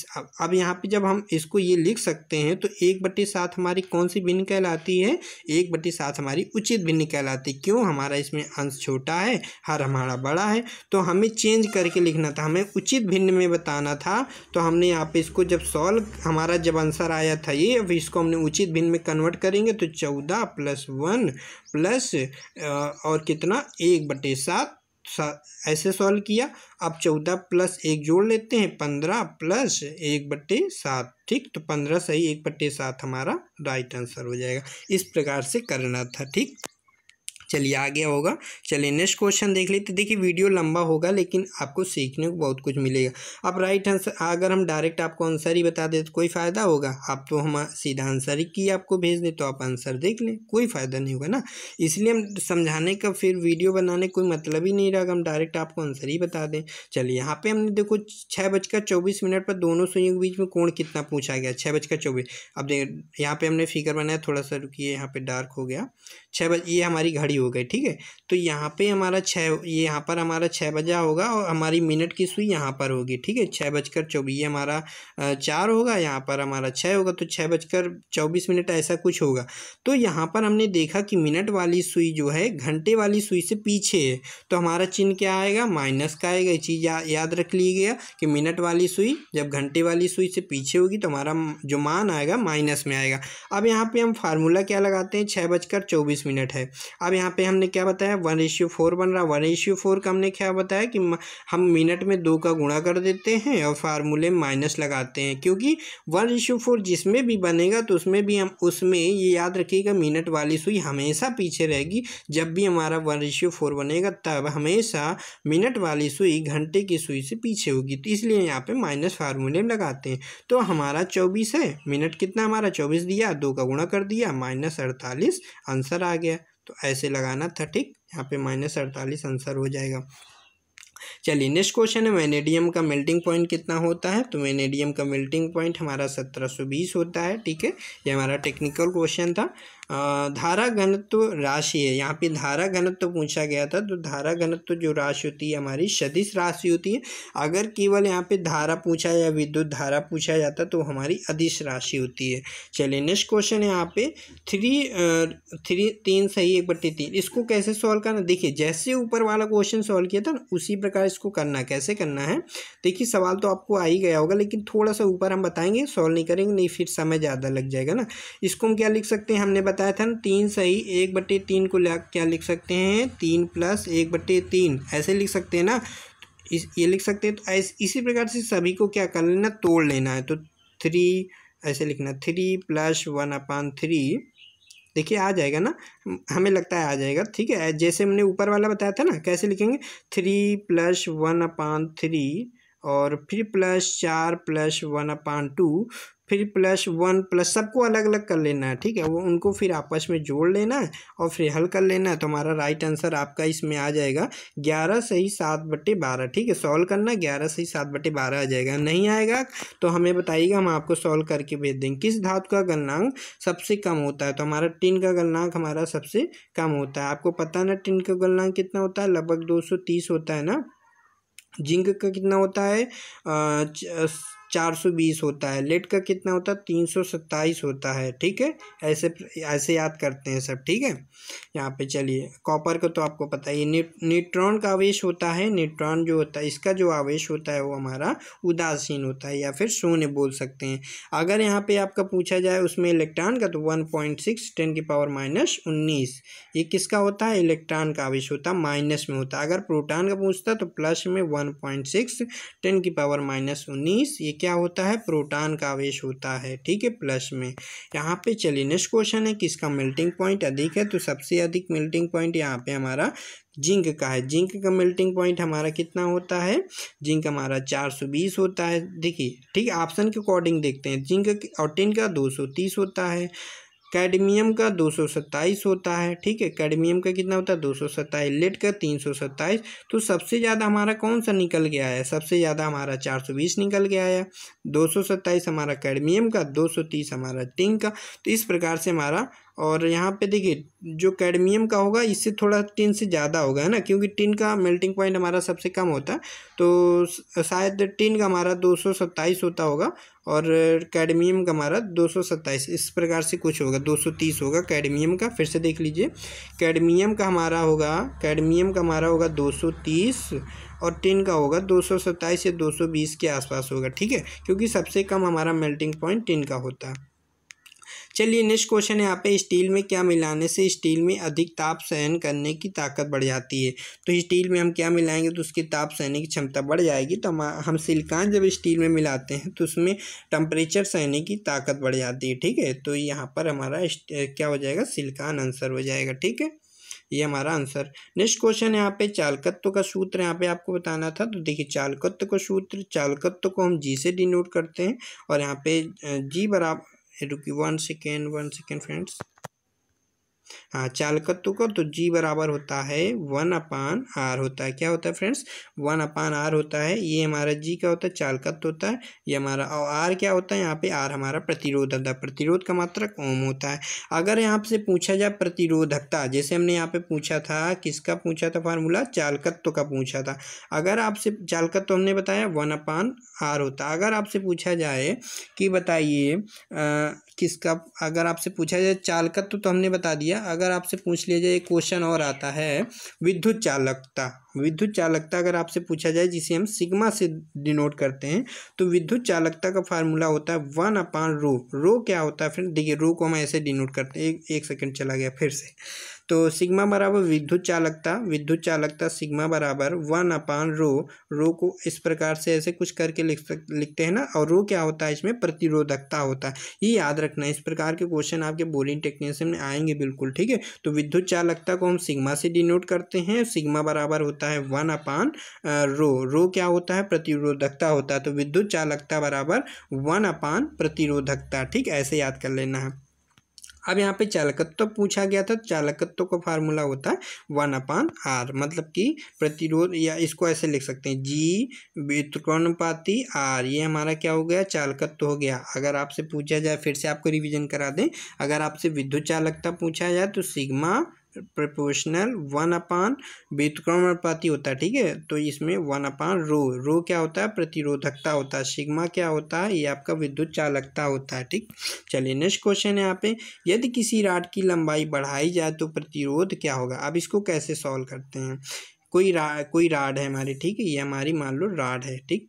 अब यहाँ पे जब हम इसको ये लिख सकते हैं तो एक बटे सात हमारी कौन सी भिन्न कहलाती है, एक बटे सात हमारी उचित भिन्न कहलाती है। क्यों, हमारा इसमें अंश छोटा है, हर हमारा बड़ा है। तो हमें चेंज करके लिखना था, हमें उचित भिन्न में बताना था। तो हमने यहाँ पे इसको जब सॉल्व, हमारा जब आंसर आया था ये, अब इसको हमने उचित भिन्न में कन्वर्ट करेंगे तो चौदह प्लस वन प्लस और कितना, एक बटे सात, ऐसे सॉल्व किया। अब चौदह प्लस एक जोड़ लेते हैं, पंद्रह प्लस एक बटे सात। ठीक, तो पंद्रह सही एक बटे सात हमारा राइट आंसर हो जाएगा। इस प्रकार से करना था। ठीक, चलिए आगे होगा। चलिए नेक्स्ट क्वेश्चन देख लेते। देखिए वीडियो लंबा होगा लेकिन आपको सीखने को बहुत कुछ मिलेगा। अब राइट आंसर, अगर हम डायरेक्ट आपको आंसर ही बता दें तो कोई फ़ायदा होगा? आप तो हम सीधा आंसर ही की आपको भेज दें तो आप आंसर देख लें, कोई फ़ायदा नहीं होगा ना। इसलिए हम समझाने का फिर वीडियो बनाने कोई मतलब ही नहीं रहेगा, हम डायरेक्ट आपको आंसर ही बता दें। चलिए यहाँ पे हमने देखो छः बजकर चौबीस मिनट पर दोनों संयुक्त बीच में कोण कितना पूछा गया, छः बजकर चौबीस। अब देख यहाँ पे हमने फिगर बनाया, थोड़ा सा रुकिए, यहाँ पे डार्क हो गया। छः बज ये हमारी घड़ी हो गई, ठीक है। तो यहाँ पे हमारा छः, ये यहाँ पर हमारा छः बजा होगा और हमारी मिनट की सुई यहाँ पर होगी, ठीक है। छः बजकर चौबीस ये हमारा चार होगा, यहाँ पर हमारा छः होगा, तो छः बजकर चौबीस मिनट ऐसा कुछ होगा। तो यहाँ पर हमने देखा कि मिनट वाली सुई जो है घंटे वाली सुई से पीछे है, तो हमारा चिन्ह क्या आएगा? माइनस का आएगा। ये चीज़ या, याद रख लीजिएगा कि मिनट वाली सुई जब घंटे वाली सुई से पीछे होगी तो हमारा जो मान आएगा माइनस में आएगा। अब यहाँ पे हम फार्मूला क्या लगाते हैं? छः बजकर चौबीस मिनट है। अब यहाँ पे हमने क्या बताया? वन रेशियो फोर बन रहा। वन रेशियो फोर का हमने क्या बताया कि हम मिनट में दो का गुणा कर देते हैं और फार्मूले में माइनस लगाते हैं, क्योंकि वन रेशियो फोर जिसमें भी बनेगा तो उसमें भी हम उसमें ये याद रखिएगा मिनट वाली सुई हमेशा पीछे रहेगी। जब भी हमारा वन रेशियो फोर बनेगा तब हमेशा मिनट वाली सुई घंटे की सुई से पीछे होगी, तो इसलिए यहाँ पे माइनस फार्मूले में लगाते हैं। तो हमारा चौबीस है, मिनट कितना हमारा चौबीस दिया, दो का गुणा कर दिया, माइनस अड़तालीस आंसर आ गया। तो ऐसे लगाना था, ठीक। यहाँ पे माइनस अड़तालीस आंसर हो जाएगा। चलिए नेक्स्ट क्वेश्चन है, वेनेडियम का मेल्टिंग पॉइंट कितना होता है? तो वेनेडियम का मेल्टिंग पॉइंट हमारा सत्रह सौ बीस होता है, ठीक है। ये हमारा टेक्निकल क्वेश्चन था। धारा घनत्व राशि है, यहाँ पे धारा घनत्व पूछा गया था, तो धारा घनत्व जो राशि होती है हमारी सदिश राशि होती है। अगर केवल यहाँ पे धारा पूछा या विद्युत धारा पूछा जाता तो हमारी अदिश राशि होती है। चलिए नेक्स्ट क्वेश्चन है, यहाँ पे थ्री थ्री तीन सही एक बट्टी तीन, इसको कैसे सॉल्व करना? देखिए जैसे ऊपर वाला क्वेश्चन सॉल्व किया था ना उसी प्रकार इसको करना। कैसे करना है? देखिए सवाल तो आपको आ ही गया होगा लेकिन थोड़ा सा ऊपर हम बताएंगे, सॉल्व नहीं करेंगे नहीं फिर समय ज़्यादा लग जाएगा ना। इसको हम क्या लिख सकते हैं? हमने था तीन सही एक बटे तीन को क्या लिख सकते हैं? तीन प्लस एक बटे तीन, ऐसे लिख सकते हैं ना, इस ये लिख सकते हैं। तो ऐसे इसी प्रकार से सभी को क्या कर लेना? तोड़ लेना है। तो थ्री ऐसे लिखना, three plus one upon three, देखिए आ जाएगा ना, हमें लगता है आ जाएगा, ठीक है। जैसे हमने ऊपर वाला बताया था ना कैसे लिखेंगे, three plus one upon three और फिर प्लस चार प्लस वन अपान टू फिर प्लस वन प्लस, सबको अलग अलग कर लेना है, ठीक है। वो उनको फिर आपस में जोड़ लेना है और फिर हल कर लेना है। तो हमारा राइट आंसर आपका इसमें आ जाएगा ग्यारह सही सात बटे बारह, ठीक है। सॉल्व करना, ग्यारह सही सात बटे बारह आ जाएगा। नहीं आएगा तो हमें बताइएगा, हम आपको सॉल्व करके भेज देंगे। किस धातु का गलनांक सबसे कम होता है? तो हमारा टिन का गलनांक हमारा सबसे कम होता है। आपको पता ना टिन का गलनांक कितना होता है? लगभग दो सौ तीस होता है ना। जिंक का कितना होता है? चार सौ बीस होता है। लेड का कितना होता है? तीन सौ सत्ताईस होता है, ठीक है। ऐसे ऐसे याद करते हैं सब, ठीक है। यहाँ पे चलिए कॉपर का तो आपको पता ही, न्यूट्रॉन का आवेश होता है, न्यूट्रॉन जो होता है इसका जो आवेश होता है वो हमारा उदासीन होता है या फिर शून्य बोल सकते हैं। अगर यहाँ पे आपका पूछा जाए उसमें इलेक्ट्रॉन का, तो वन पॉइंट सिक्स टेन की पावर माइनस उन्नीस, ये किसका होता है? इलेक्ट्रॉन का आवेश होता है, माइनस में होता है। अगर प्रोटॉन का पूछता तो प्लस में वन पॉइंट सिक्स टेन की पावर माइनस उन्नीस, ये क्या होता है? प्रोटॉन का आवेश होता है, ठीक है, प्लस में। यहाँ पे चलिए नेक्स्ट क्वेश्चन है, किसका मेल्टिंग पॉइंट अधिक है? तो सबसे अधिक मेल्टिंग पॉइंट यहाँ पे हमारा जिंक का है। जिंक का मेल्टिंग पॉइंट हमारा कितना होता है? जिंक हमारा चार सौ बीस होता है, देखिए, ठीक है। ऑप्शन के अकॉर्डिंग देखते हैं। जिंक और टिन का दो सौ तीस होता है, कैडमियम का दो सौ सत्ताईस होता है, ठीक है। कैडमियम का कितना होता है? दो सौ सत्ताईस। लेड का तीन सौ सत्ताईस। तो सबसे ज़्यादा हमारा कौन सा निकल गया है? सबसे ज़्यादा हमारा चार सौ बीस निकल गया है, दो सौ सत्ताईस हमारा कैडमियम का, दो सौ तीस हमारा टिन का। तो इस प्रकार से हमारा, और यहाँ पे देखिए जो कैडमियम का होगा इससे थोड़ा टिन से ज़्यादा होगा, है ना, क्योंकि टिन का मेल्टिंग पॉइंट हमारा सबसे कम होता है। तो शायद टिन का हमारा दो सौ सत्ताईस होता होगा और कैडमियम का हमारा दो सौ सत्ताईस, इस प्रकार से कुछ होगा, दो सौ तीस होगा कैडमियम का। फिर से देख लीजिए, कैडमियम का हमारा होगा कैडमियम का हमारा होगा दो सौ तीस और टिन का होगा दो सौ सत्ताईस या दो सौ बीस के आसपास होगा, ठीक है, क्योंकि सबसे कम हमारा मेल्टिंग पॉइंट टिन का होता है। चलिए नेक्स्ट क्वेश्चन है, यहाँ पे स्टील में क्या मिलाने से स्टील में अधिक ताप सहन करने की ताकत बढ़ जाती है? तो स्टील में हम क्या मिलाएंगे तो उसकी ताप सहने की क्षमता बढ़ जाएगी। तो हम हम सिलिकॉन जब स्टील में मिलाते हैं तो उसमें टेम्परेचर सहने की ताकत बढ़ जाती है, ठीक है। तो यहाँ पर हमारा क्या हो जाएगा? सिलिकॉन आंसर हो जाएगा, ठीक है। ये हमारा आंसर। नेक्स्ट क्वेश्चन यहाँ पे चालकत्व का सूत्र यहाँ पे आपको बताना था। तो देखिए चालकत्व का सूत्र, चालकत्व को हम जी से डिनोट करते हैं और यहाँ पे जी बराबर, रुकिए one second one second friends, हाँ चालकत्व को तो जी बराबर होता है वन अपान आर होता है। क्या होता है फ्रेंड्स? वन अपान आर होता है। ये हमारा जी क्या होता है? चालकत्व होता है। ये हमारा, और आर क्या होता है यहाँ पे? आर हमारा प्रतिरोध होता है। प्रतिरोध का मात्रक ओम होता है। अगर यहाँ से पूछा जाए प्रतिरोधकता, जैसे हमने यहाँ पे पूछा था, किसका पूछा था फार्मूला? चालकत्व का पूछा था। अगर आपसे चालकत्व हमने बताया वन अपान आर होता है। अगर आपसे पूछा जाए कि बताइए किसका, अगर आपसे पूछा जाए चालकत्व तो हमने बता दिया। अगर आपसे पूछ लिया जाए, एक क्वेश्चन और आता है विद्युत चालकता। विद्युत चालकता अगर आपसे पूछा जाए, जिसे हम सिग्मा से डिनोट करते हैं, तो विद्युत चालकता का फार्मूला होता है वन अपान रो। रो क्या होता है फ्रेंड? देखिए रो को हम ऐसे डिनोट करते हैं, एक, एक सेकंड चला गया फिर से। तो सिग्मा बराबर विद्युत चालकता, विद्युत चालकता सिग्मा बराबर वन अपान रो। रो को इस प्रकार से ऐसे कुछ करके लिख लिखते हैं ना, और रो क्या होता है इसमें? प्रतिरोधकता होता है। ये याद रखना, इस प्रकार के क्वेश्चन आपके बोरिंग टेक्निशियन में आएंगे बिल्कुल, ठीक है। तो विद्युत चालकता को हम सिग्मा से डिनोट करते हैं। सिग्मा बराबर होता है वन अपान रो। रो क्या होता है? प्रतिरोधकता होता है। तो विद्युत चालकता बराबर वन अपान प्रतिरोधकता, ठीक, ऐसे याद कर लेना है। अब यहाँ पे चालकत्व पूछा गया था। चालकत्व का फार्मूला होता है वन अपान आर, मतलब कि प्रतिरोध, या इसको ऐसे लिख सकते हैं जी व्युत्क्रमानुपाती आर। ये हमारा क्या हो गया? चालकत्व हो गया। अगर आपसे पूछा जाए, फिर से आपको रिवीजन करा दें, अगर आपसे विद्युत चालकता पूछा जाए तो सिग्मा प्रोपोर्शनल वन अपान व्युत्क्रमानुपाती होता है, ठीक है। तो इसमें वन अपान रो, रो क्या होता है? प्रतिरोधकता होता है। सिग्मा क्या होता है? ये आपका विद्युत चालकता होता है, ठीक। चलिए नेक्स्ट क्वेश्चन है यहाँ पे, यदि किसी रॉड की लंबाई बढ़ाई जाए तो प्रतिरोध क्या होगा? अब इसको कैसे सॉल्व करते हैं? कोई रा, कोई रॉड है हमारी, ठीक है, ये हमारी मान लो रॉड है, ठीक।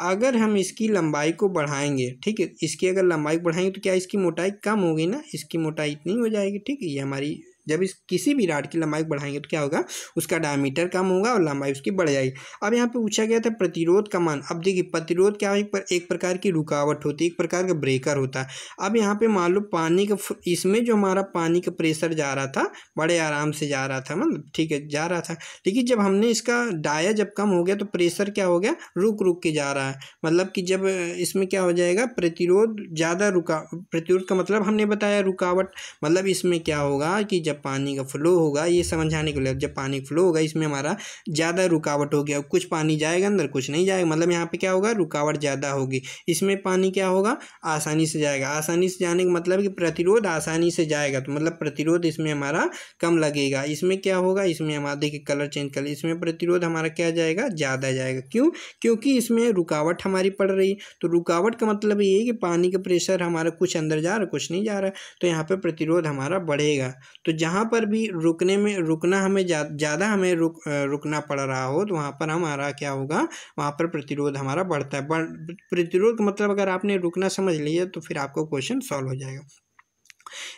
अगर हम इसकी लंबाई को बढ़ाएंगे, ठीक है, इसकी अगर लंबाई बढ़ाएंगे तो क्या इसकी मोटाई कम होगी ना? इसकी मोटाई इतनी हो जाएगी, ठीक है। ये हमारी, जब इस किसी भी रॉड की लंबाई बढ़ाएंगे तो क्या होगा? उसका डायमीटर कम होगा और लंबाई उसकी बढ़ जाएगी। अब यहाँ पे पूछा गया था प्रतिरोध का मान। अब देखिए प्रतिरोध क्या है? पर एक प्रकार की रुकावट होती है, एक प्रकार का ब्रेकर होता है। अब यहाँ पे मान लो पानी का, इसमें जो हमारा पानी का प्रेशर जा रहा था बड़े आराम से जा रहा था, मतलब ठीक है जा रहा था, लेकिन जब हमने इसका डाया जब कम हो गया तो प्रेशर क्या हो गया? रुक रुक के जा रहा है। मतलब कि जब इसमें क्या हो जाएगा? प्रतिरोध ज़्यादा रुका, प्रतिरोध का मतलब हमने बताया रुकावट, मतलब इसमें क्या होगा कि जब पानी का फ्लो होगा, ये समझाने के लिए, जब पानी फ्लो होगा इसमें हमारा ज़्यादा रुकावट हो गया, कुछ पानी जाएगा अंदर कुछ नहीं जाएगा, मतलब यहाँ पे क्या होगा? रुकावट ज़्यादा होगी। इसमें पानी क्या होगा? आसानी से जाएगा। आसानी से जाने का मतलब कि प्रतिरोध आसानी से जाएगा, तो मतलब प्रतिरोध इसमें हमारा कम लगेगा। इसमें क्या होगा? इसमें हमारा, देखिए कलर चेंज कर, इसमें प्रतिरोध हमारा क्या जाएगा? ज़्यादा जाएगा। क्यों? क्योंकि इसमें रुकावट हमारी पड़ रही। तो रुकावट का मतलब ये है कि पानी का प्रेशर हमारा कुछ अंदर जा रहा कुछ नहीं जा रहा, तो यहाँ पर प्रतिरोध हमारा बढ़ेगा। तो जहाँ पर भी रुकने में, रुकना हमें ज़्यादा हमें रुक रुकना पड़ रहा हो तो वहाँ पर हमारा क्या होगा? वहाँ पर प्रतिरोध हमारा बढ़ता है। बढ़ प्रतिरोध मतलब अगर आपने रुकना समझ लिया तो फिर आपको क्वेश्चन सॉल्व हो जाएगा।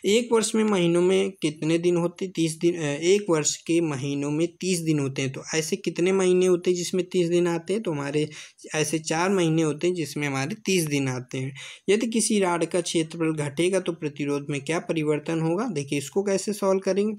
एक वर्ष में महीनों में कितने दिन होते? तीस दिन। एक वर्ष के महीनों में तीस दिन होते हैं। तो ऐसे कितने महीने होते हैं जिसमें तीस दिन आते हैं? तो हमारे ऐसे चार महीने होते हैं जिसमें हमारे तीस दिन आते हैं। यदि किसी रॉड का क्षेत्रफल घटेगा तो प्रतिरोध में क्या परिवर्तन होगा? देखिए इसको कैसे सॉल्व करेंगे।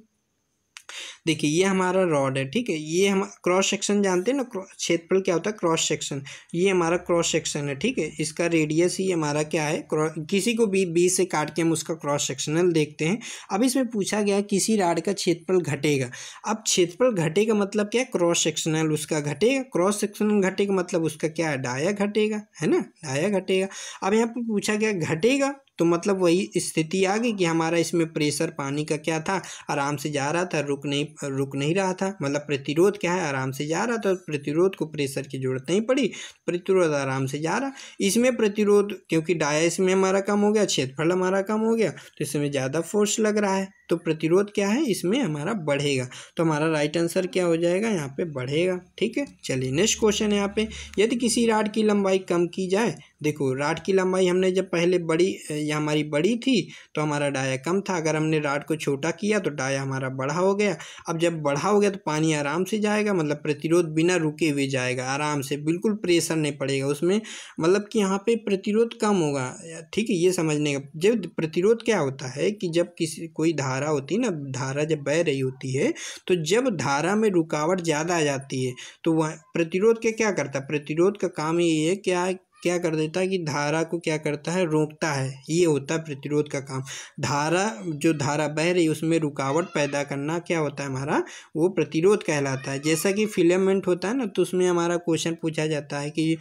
देखिए ये हमारा रॉड है, ठीक है, ये हम क्रॉस सेक्शन जानते हैं ना, क्षेत्रफल क्या होता है? Cross section. ये हमारा क्रॉस सेक्शन है, ठीक है, इसका रेडियस ही हमारा क्या है? किसी को भी बीच से काट के हम उसका क्रॉस सेक्शनल देखते हैं। अब इसमें पूछा गया किसी रॉड का क्षेत्रफल घटेगा। अब क्षेत्रफल घटेगा मतलब क्या है? क्रॉस सेक्शनल उसका घटेगा। क्रॉस सेक्शनल घटेगा मतलब उसका क्या है? डाया घटेगा, है ना, डाया घटेगा। अब यहाँ पर पूछा गया घटेगा तो मतलब वही स्थिति आ गई कि हमारा इसमें प्रेशर पानी का क्या था? आराम से जा रहा था, रुक नहीं रुक नहीं रहा था, मतलब प्रतिरोध क्या है? आराम से जा रहा था, प्रतिरोध को प्रेशर की ज़रूरत नहीं पड़ी, प्रतिरोध आराम से जा रहा। इसमें प्रतिरोध, क्योंकि डाया इसमें हमारा कम हो गया, क्षेत्रफल हमारा कम हो गया, तो इसमें ज़्यादा फोर्स लग रहा है, तो प्रतिरोध क्या है? इसमें हमारा बढ़ेगा। तो हमारा राइट आंसर क्या हो जाएगा? यहाँ पे बढ़ेगा, ठीक है। चलिए नेक्स्ट क्वेश्चन है यहाँ पे, यदि किसी रॉड की लंबाई कम की जाए। देखो रॉड की लंबाई हमने जब पहले बड़ी, या हमारी बड़ी थी तो हमारा डाया कम था। अगर हमने रॉड को छोटा किया तो डाया हमारा बड़ा हो गया। अब जब बड़ा हो गया तो पानी आराम से जाएगा, मतलब प्रतिरोध बिना रुके हुए जाएगा, आराम से, बिल्कुल प्रेशर नहीं पड़ेगा उसमें, मतलब कि यहाँ पर प्रतिरोध कम होगा, ठीक है, ये समझने का। जब प्रतिरोध क्या होता है कि जब किसी कोई धारा धारा होती है ना, धारा जब बह रही होती है तो जब धारा में रुकावट ज़्यादा आ जाती है तो वह प्रतिरोध के क्या करता है, प्रतिरोध का काम ये है क्या क्या कर देता है कि धारा को क्या करता है, रोकता है। ये होता है प्रतिरोध का काम। धारा जो धारा बह रही है उसमें रुकावट पैदा करना क्या होता है हमारा, वो प्रतिरोध कहलाता है। जैसा कि फिलामेंट होता है ना तो उसमें हमारा क्वेश्चन पूछा जाता है कि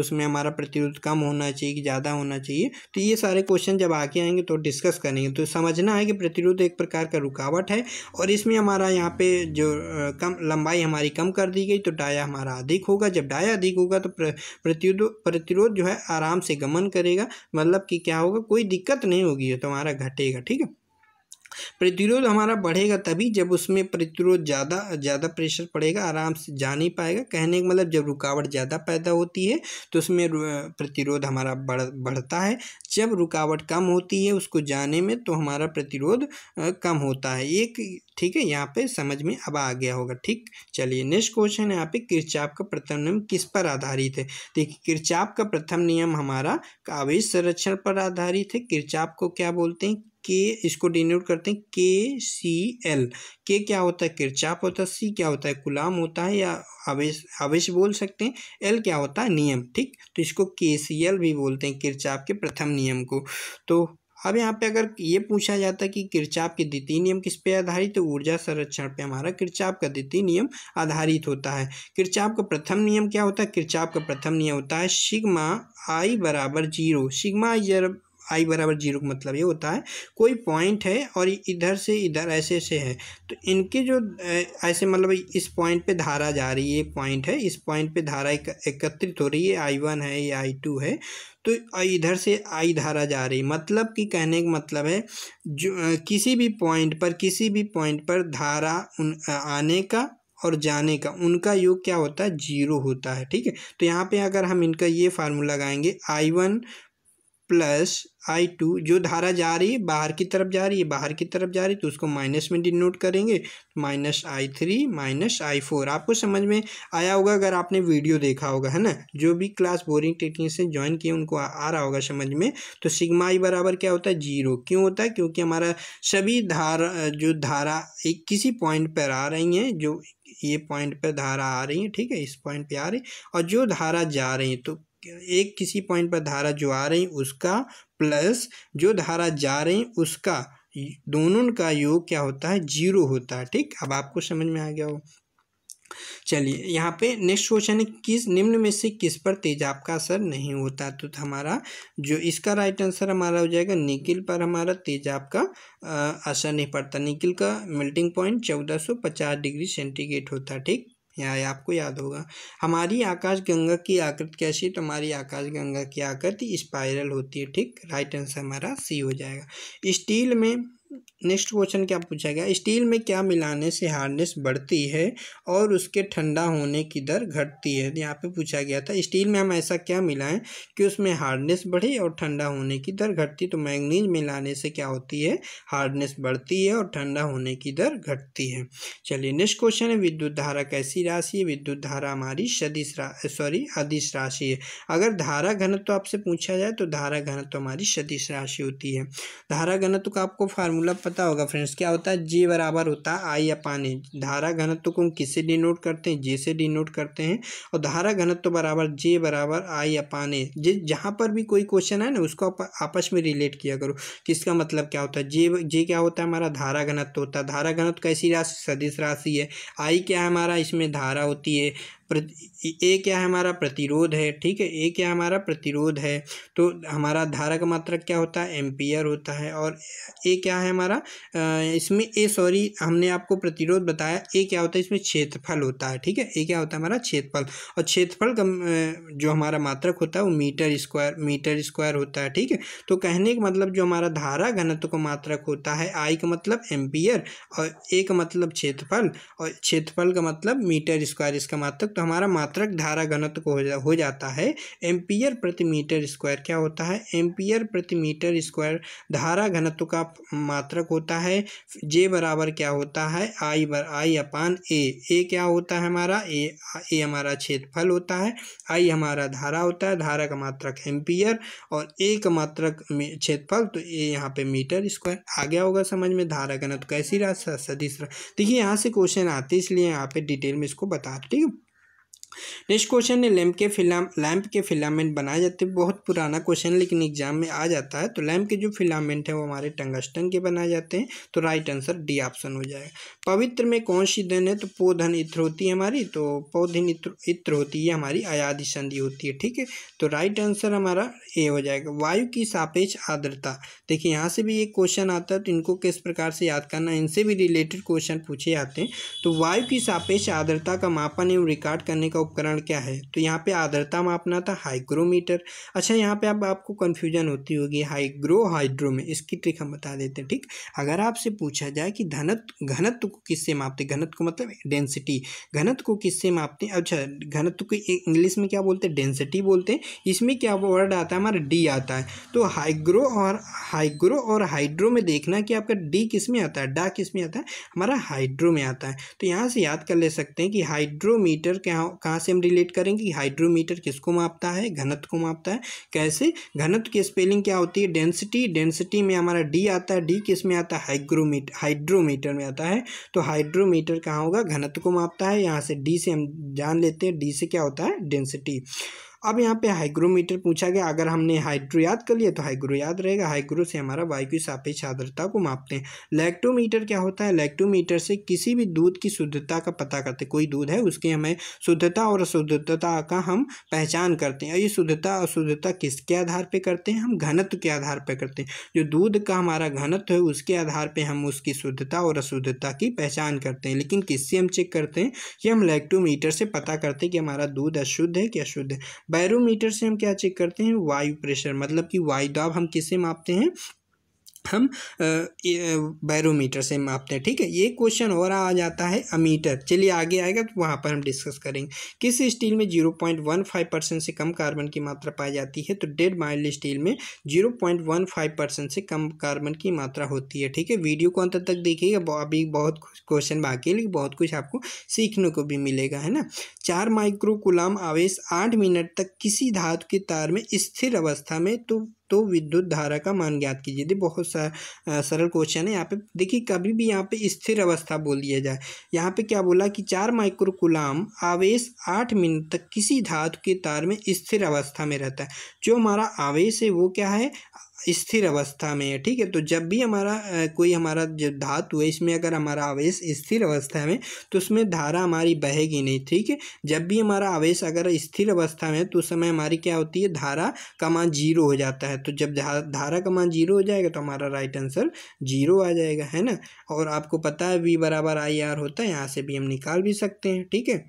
उसमें हमारा प्रतिरोध कम होना चाहिए कि ज़्यादा होना चाहिए। तो ये सारे क्वेश्चन जब आके आएंगे तो डिस्कस करेंगे। तो समझना है कि प्रतिरोध एक प्रकार का रुकावट है और इसमें हमारा यहाँ पर जो कम लंबाई हमारी कम कर दी गई तो डाया हमारा अधिक होगा। जब डाया अधिक होगा तो प्रतिरोध प्रतिरोध जो है आराम से गमन करेगा, मतलब कि क्या होगा, कोई दिक्कत नहीं होगी, तो हमारा घटेगा। ठीक है, प्रतिरोध हमारा बढ़ेगा तभी जब उसमें प्रतिरोध ज़्यादा ज़्यादा प्रेशर पड़ेगा, आराम से जा नहीं पाएगा। कहने का मतलब जब रुकावट ज़्यादा पैदा होती है तो उसमें प्रतिरोध हमारा बढ़ बढ़ता है, जब रुकावट कम होती है उसको जाने में तो हमारा प्रतिरोध कम होता है। एक ठीक है, यहाँ पे समझ में अब आ गया होगा। ठीक, चलिए नेक्स्ट क्वेश्चन है यहाँ पे, किरचाप का प्रथम नियम किस पर आधारित है। देखिए किरचाप का प्रथम नियम हमारा आवेश संरक्षण पर आधारित है। किरचाप को क्या बोलते हैं, के इसको डिनोट करते हैं के सी एल। के क्या होता है, किरचाप होता है, सी क्या होता है, कुलाम होता है या आवेश आवेश बोल सकते हैं, एल क्या होता है, नियम। ठीक, तो इसको के सी एल भी बोलते हैं, किरचाप के प्रथम नियम को। तो अब यहाँ पे अगर ये पूछा जाता है कि किरचाप के द्वितीय नियम किस पे आधारित, तो ऊर्जा संरक्षण पे हमारा किरचाप का द्वितीय नियम आधारित होता है। किरचाप का प्रथम नियम क्या होता है, किरचाप का प्रथम नियम होता है सिग्मा आई बराबर जीरो। सिग्मा आई जर आई बराबर जीरो का मतलब ये होता है कोई पॉइंट है और इधर से इधर ऐसे ऐसे है तो इनके जो ऐसे मतलब इस पॉइंट पे धारा जा रही है, पॉइंट है, इस पॉइंट पे धारा एक, एकत्रित हो रही है, आई वन है या आई टू है, तो इधर से आई धारा जा रही, मतलब कि कहने का मतलब है जो किसी भी पॉइंट पर किसी भी पॉइंट पर धारा उन आने का और जाने का उनका योग क्या होता है, जीरो होता है। ठीक है, तो यहाँ पे अगर हम इनका ये फार्मूला लगाएंगे, I one plus I two, जो धारा जा रही है बाहर की तरफ जा रही है बाहर की तरफ जा रही है तो उसको माइनस में डिनोट करेंगे, minus I three minus I four. आपको समझ में आया होगा अगर आपने वीडियो देखा होगा, है ना, जो भी क्लास बोरिंग टेक्निक से ज्वाइन किए उनको आ, आ रहा होगा समझ में। तो सिग्मा आई बराबर क्या होता है, जीरो। क्यों होता है, क्योंकि हमारा सभी धारा जो धारा एक किसी पॉइंट पर आ रही हैं, जो ये पॉइंट पर धारा आ रही है, ठीक है, इस पॉइंट पर आ रही है, और जो धारा जा रही है तो एक किसी पॉइंट पर धारा जो आ रही उसका प्लस जो धारा जा रही उसका, दोनों का योग क्या होता है, जीरो होता है। ठीक, अब आपको समझ में आ गया हो। चलिए यहाँ पे नेक्स्ट क्वेश्चन है, किस निम्न में से किस पर तेजाब का असर नहीं होता, तो हमारा जो इसका राइट आंसर हमारा हो जाएगा निकिल पर हमारा तेजाब का असर नहीं पड़ता। निकिल का मेल्टिंग पॉइंट चौदह सौ पचास डिग्री सेंटीग्रेड होता है। ठीक, यहाँ आपको याद होगा। हमारी आकाशगंगा की आकृति कैसी, तो हमारी आकाशगंगा की आकृति स्पाइरल होती है। ठीक, राइट आंसर हमारा सी हो जाएगा। स्टील में नेक्स्ट क्वेश्चन क्या पूछा गया, स्टील में क्या मिलाने से हार्डनेस बढ़ती है और उसके ठंडा होने की दर घटती है। यहाँ पे पूछा गया था स्टील में हम ऐसा क्या मिलाएं कि उसमें हार्डनेस बढ़े और ठंडा होने की दर घटती। तो मैंगनीज मिलाने से क्या होती है, हार्डनेस बढ़ती है और ठंडा होने की दर घटती है। चलिए नेक्स्ट क्वेश्चन है, विद्युत धारा कैसी राशि है, विद्युत धारा हमारी सदिश सॉरी अदिश राशि है। अगर धारा घनत्व आपसे पूछा जाए तो धारा घनत्व हमारी सदिश राशि होती है। धारा घनत्व का आपको फार्मूला पता होगा फ्रेंड्स, क्या होता है, जे बराबर होता है आई अपान ए। धारा घनत्व को हम किससे डिनोट करते हैं, जे से डिनोट करते हैं, और धारा घनत्व बराबर जे बराबर आई अपान ए। जे जहाँ पर भी कोई क्वेश्चन है ना उसको आप आपस में रिलेट किया करो कि इसका मतलब क्या होता है। जे जे क्या होता है, हमारा धारा घनत्व होता है। धारा घनत्व कैसी राशि, सदिश राशि है। आई क्या है हमारा, इसमें धारा होती है। ए क्या है हमारा, प्रतिरोध है। ठीक है, ए क्या हमारा प्रतिरोध है, तो हमारा धारा का मात्रक क्या होता है, एम्पियर होता है। और ए क्या है हमारा, इसमें ए सॉरी हमने आपको प्रतिरोध बताया, ए क्या होता है, इसमें क्षेत्रफल होता है। ठीक है, ए क्या होता है हमारा क्षेत्रफल, और क्षेत्रफल का जो हमारा मात्रक होता है वो मीटर स्क्वायर मीटर स्क्वायर होता है। ठीक है, तो कहने का मतलब जो हमारा धारा घनत्व का मात्रक होता है, आई का मतलब एम्पियर और ए का मतलब क्षेत्रफल और क्षेत्रफल का मतलब मीटर स्क्वायर, इसका मात्रक हमारा मात्रक धारा घनत्व को हो, जा, हो जाता है एम्पियर प्रति मीटर स्क्वायर। क्या होता है? एम्पियर प्रति मीटर स्क्वायर धारा घनत्व का मात्रक होता है। जे बराबर क्या होता है? आई बर आई अपान ए। ए क्या होता है हमारा? ए ए हमारा क्षेत्रफल होता है, आई हमारा धारा होता है, धारा का मात्रक एम्पियर और ए का मात्रक क्षेत्रफल, तो ए यहाँ पे मीटर स्क्वायर। आ गया होगा समझ में धारा घनत्व कैसी रहा? सदिश रहा। देखिए यहाँ से क्वेश्चन आते इसलिए यहाँ पे डिटेल में इसको बता दो, ठीक है। नेक्स्ट क्वेश्चन है लैंप के फिलाम लैंप के फिलामेंट बनाए जाते हैं। बहुत पुराना क्वेश्चन लेकिन एग्जाम में आ जाता है। तो लैंप के जो फिलामेंट है वो हमारे टंगस्टन के बनाए जाते हैं, तो राइट आंसर डी ऑप्शन हो जाएगा। पवित्र में कौन सी धन है? तो पौधन इत्र होती है हमारी, तो पौधन इत्र इत्र होती है हमारी अयादी संधि होती है, ठीक है। तो राइट आंसर हमारा ए हो जाएगा। वायु की सापेक्ष आर्द्रता, देखिए यहाँ से भी एक क्वेश्चन आता है, तो इनको किस प्रकार से याद करना, इनसे भी रिलेटेड क्वेश्चन पूछे जाते हैं। तो वायु की सापेक्ष आर्द्रता का मापन एवं रिकॉर्ड करने का उपकरण क्या है? तो यहाँ पे आर्द्रता मापना था हाइग्रोमीटर। अच्छा यहाँ पे आप, आपको कंफ्यूजन होती होगी हाइग्रो हाइड्रो में, इसकी ट्रिक हम बता देते हैं, ठीक। अगर आपसे पूछा जाए कि घनत्व घनत्व को किससे मापते, घनत्व को मतलब डेंसिटी, घनत्व को किससे मापते हैं? अच्छा घनत्व को इंग्लिश में क्या बोलते हैं? डेंसिटी बोलते हैं। इसमें क्या वर्ड आता है हमारा? डी आता है। तो हाइग्रो और हाइग्रो और हाइड्रो में देखना कि आपका डी किस में आता है, डा किस में आता है हमारा? हाइड्रो में आता है। तो यहाँ से याद कर ले सकते हैं कि हाइड्रोमीटर के कहाँ से हम रिलेट करेंगे कि हाइड्रोमीटर किसको मापता है? घनत्व को मापता है। कैसे? घनत्व की स्पेलिंग क्या होती है? डेंसिटी, डेंसिटी में हमारा डी आता है, डी किस में आता है? हाइग्रोमीटर, हाइड्रोमीटर में आता है। तो हाइड्रोमीटर कहाँ होगा? घनत्व को मापता है। यहाँ से डी से हम जान लेते हैं, डी से क्या होता है? डेंसिटी। अब यहाँ पे हाइग्रोमीटर पूछा गया, अगर हमने हाइड्रो याद कर लिया तो हाइग्रो याद रहेगा, हाइग्रो से हमारा वायु की सापेक्ष आर्द्रता को मापते हैं। लैक्टोमीटर क्या होता है? लैक्टोमीटर से किसी भी दूध की शुद्धता का पता करते हैं, कोई दूध है उसके हमें शुद्धता और अशुद्धता का हम पहचान करते हैं। ये शुद्धता अशुद्धता किसके आधार पर करते हैं? हम घनत्व के आधार पर करते हैं। जो दूध का हमारा घनत्व है उसके आधार पर हम उसकी शुद्धता और अशुद्धता की पहचान करते हैं, लेकिन किससे हम चेक करते हैं? ये हम लैक्टोमीटर से पता करते हैं कि हमारा दूध अशुद्ध है कि अशुद्ध है। बैरोमीटर से हम क्या चेक करते हैं? वायु प्रेशर, मतलब कि वायु दाब हम किससे मापते हैं? हम बैरोमीटर से मापते हैं, ठीक है। ये क्वेश्चन और आ जाता है अमीटर, चलिए आगे आएगा तो वहाँ पर हम डिस्कस करेंगे। किस स्टील में zero point one five percent से कम कार्बन की मात्रा पाई जाती है? तो डेड माइल स्टील में zero point one five percent से कम कार्बन की मात्रा होती है, ठीक है। वीडियो को अंत तक देखिएगा, अभी बहुत क्वेश्चन बाकी है लेकिन बहुत कुछ आपको सीखने को भी मिलेगा, है ना। चार माइक्रो कूलम आवेश आठ मिनट तक किसी धातु के तार में स्थिर अवस्था में तो तो विद्युत धारा का मान ज्ञात कीजिए। देखिए बहुत सा सरल क्वेश्चन है यहाँ पे। देखिए कभी भी यहाँ पे स्थिर अवस्था बोल दिया जाए, यहाँ पे क्या बोला कि चार माइक्रो कूलम आवेश आठ मिनट तक किसी धातु के तार में स्थिर अवस्था में रहता है। जो हमारा आवेश है वो क्या है? स्थिर अवस्था में है, ठीक है। तो जब भी हमारा आ, कोई हमारा जो धातु है इसमें अगर हमारा आवेश स्थिर अवस्था में तो उसमें धारा हमारी बहेगी नहीं, ठीक है। जब भी हमारा आवेश अगर स्थिर अवस्था में तो उस समय हमारी क्या होती है? धारा का मान जीरो हो जाता है। तो जब धा, धारा का मान जीरो हो जाएगा तो हमारा राइट आंसर जीरो आ जाएगा, है ना। और आपको पता है वी बराबर आई आर होता है, यहाँ से भी हम निकाल भी सकते हैं, ठीक है।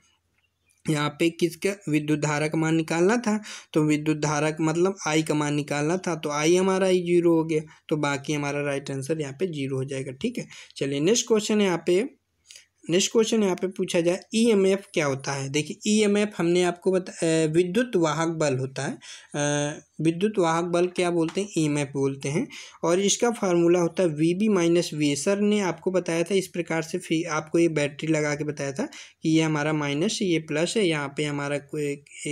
यहाँ पे किसका विद्युत धारा का मान निकालना था, तो विद्युत धारा मतलब आई का मान निकालना था, तो आई हमारा आई जीरो हो गया, तो बाकी हमारा राइट आंसर यहाँ पे जीरो हो जाएगा, ठीक है। चलिए नेक्स्ट क्वेश्चन है यहाँ पे नेक्स्ट क्वेश्चन यहाँ पे पूछा जाए ईएमएफ क्या होता है? देखिए ईएमएफ हमने आपको बता विद्युत वाहक बल होता है, विद्युत वाहक बल क्या बोलते हैं? ईएमएफ बोलते हैं। और इसका फार्मूला होता है V B minus V. Sir ने आपको बताया था इस प्रकार से, फिर आपको ये बैटरी लगा के बताया था कि ये हमारा माइनस ये प्लस है, यहाँ पे हमारा कोई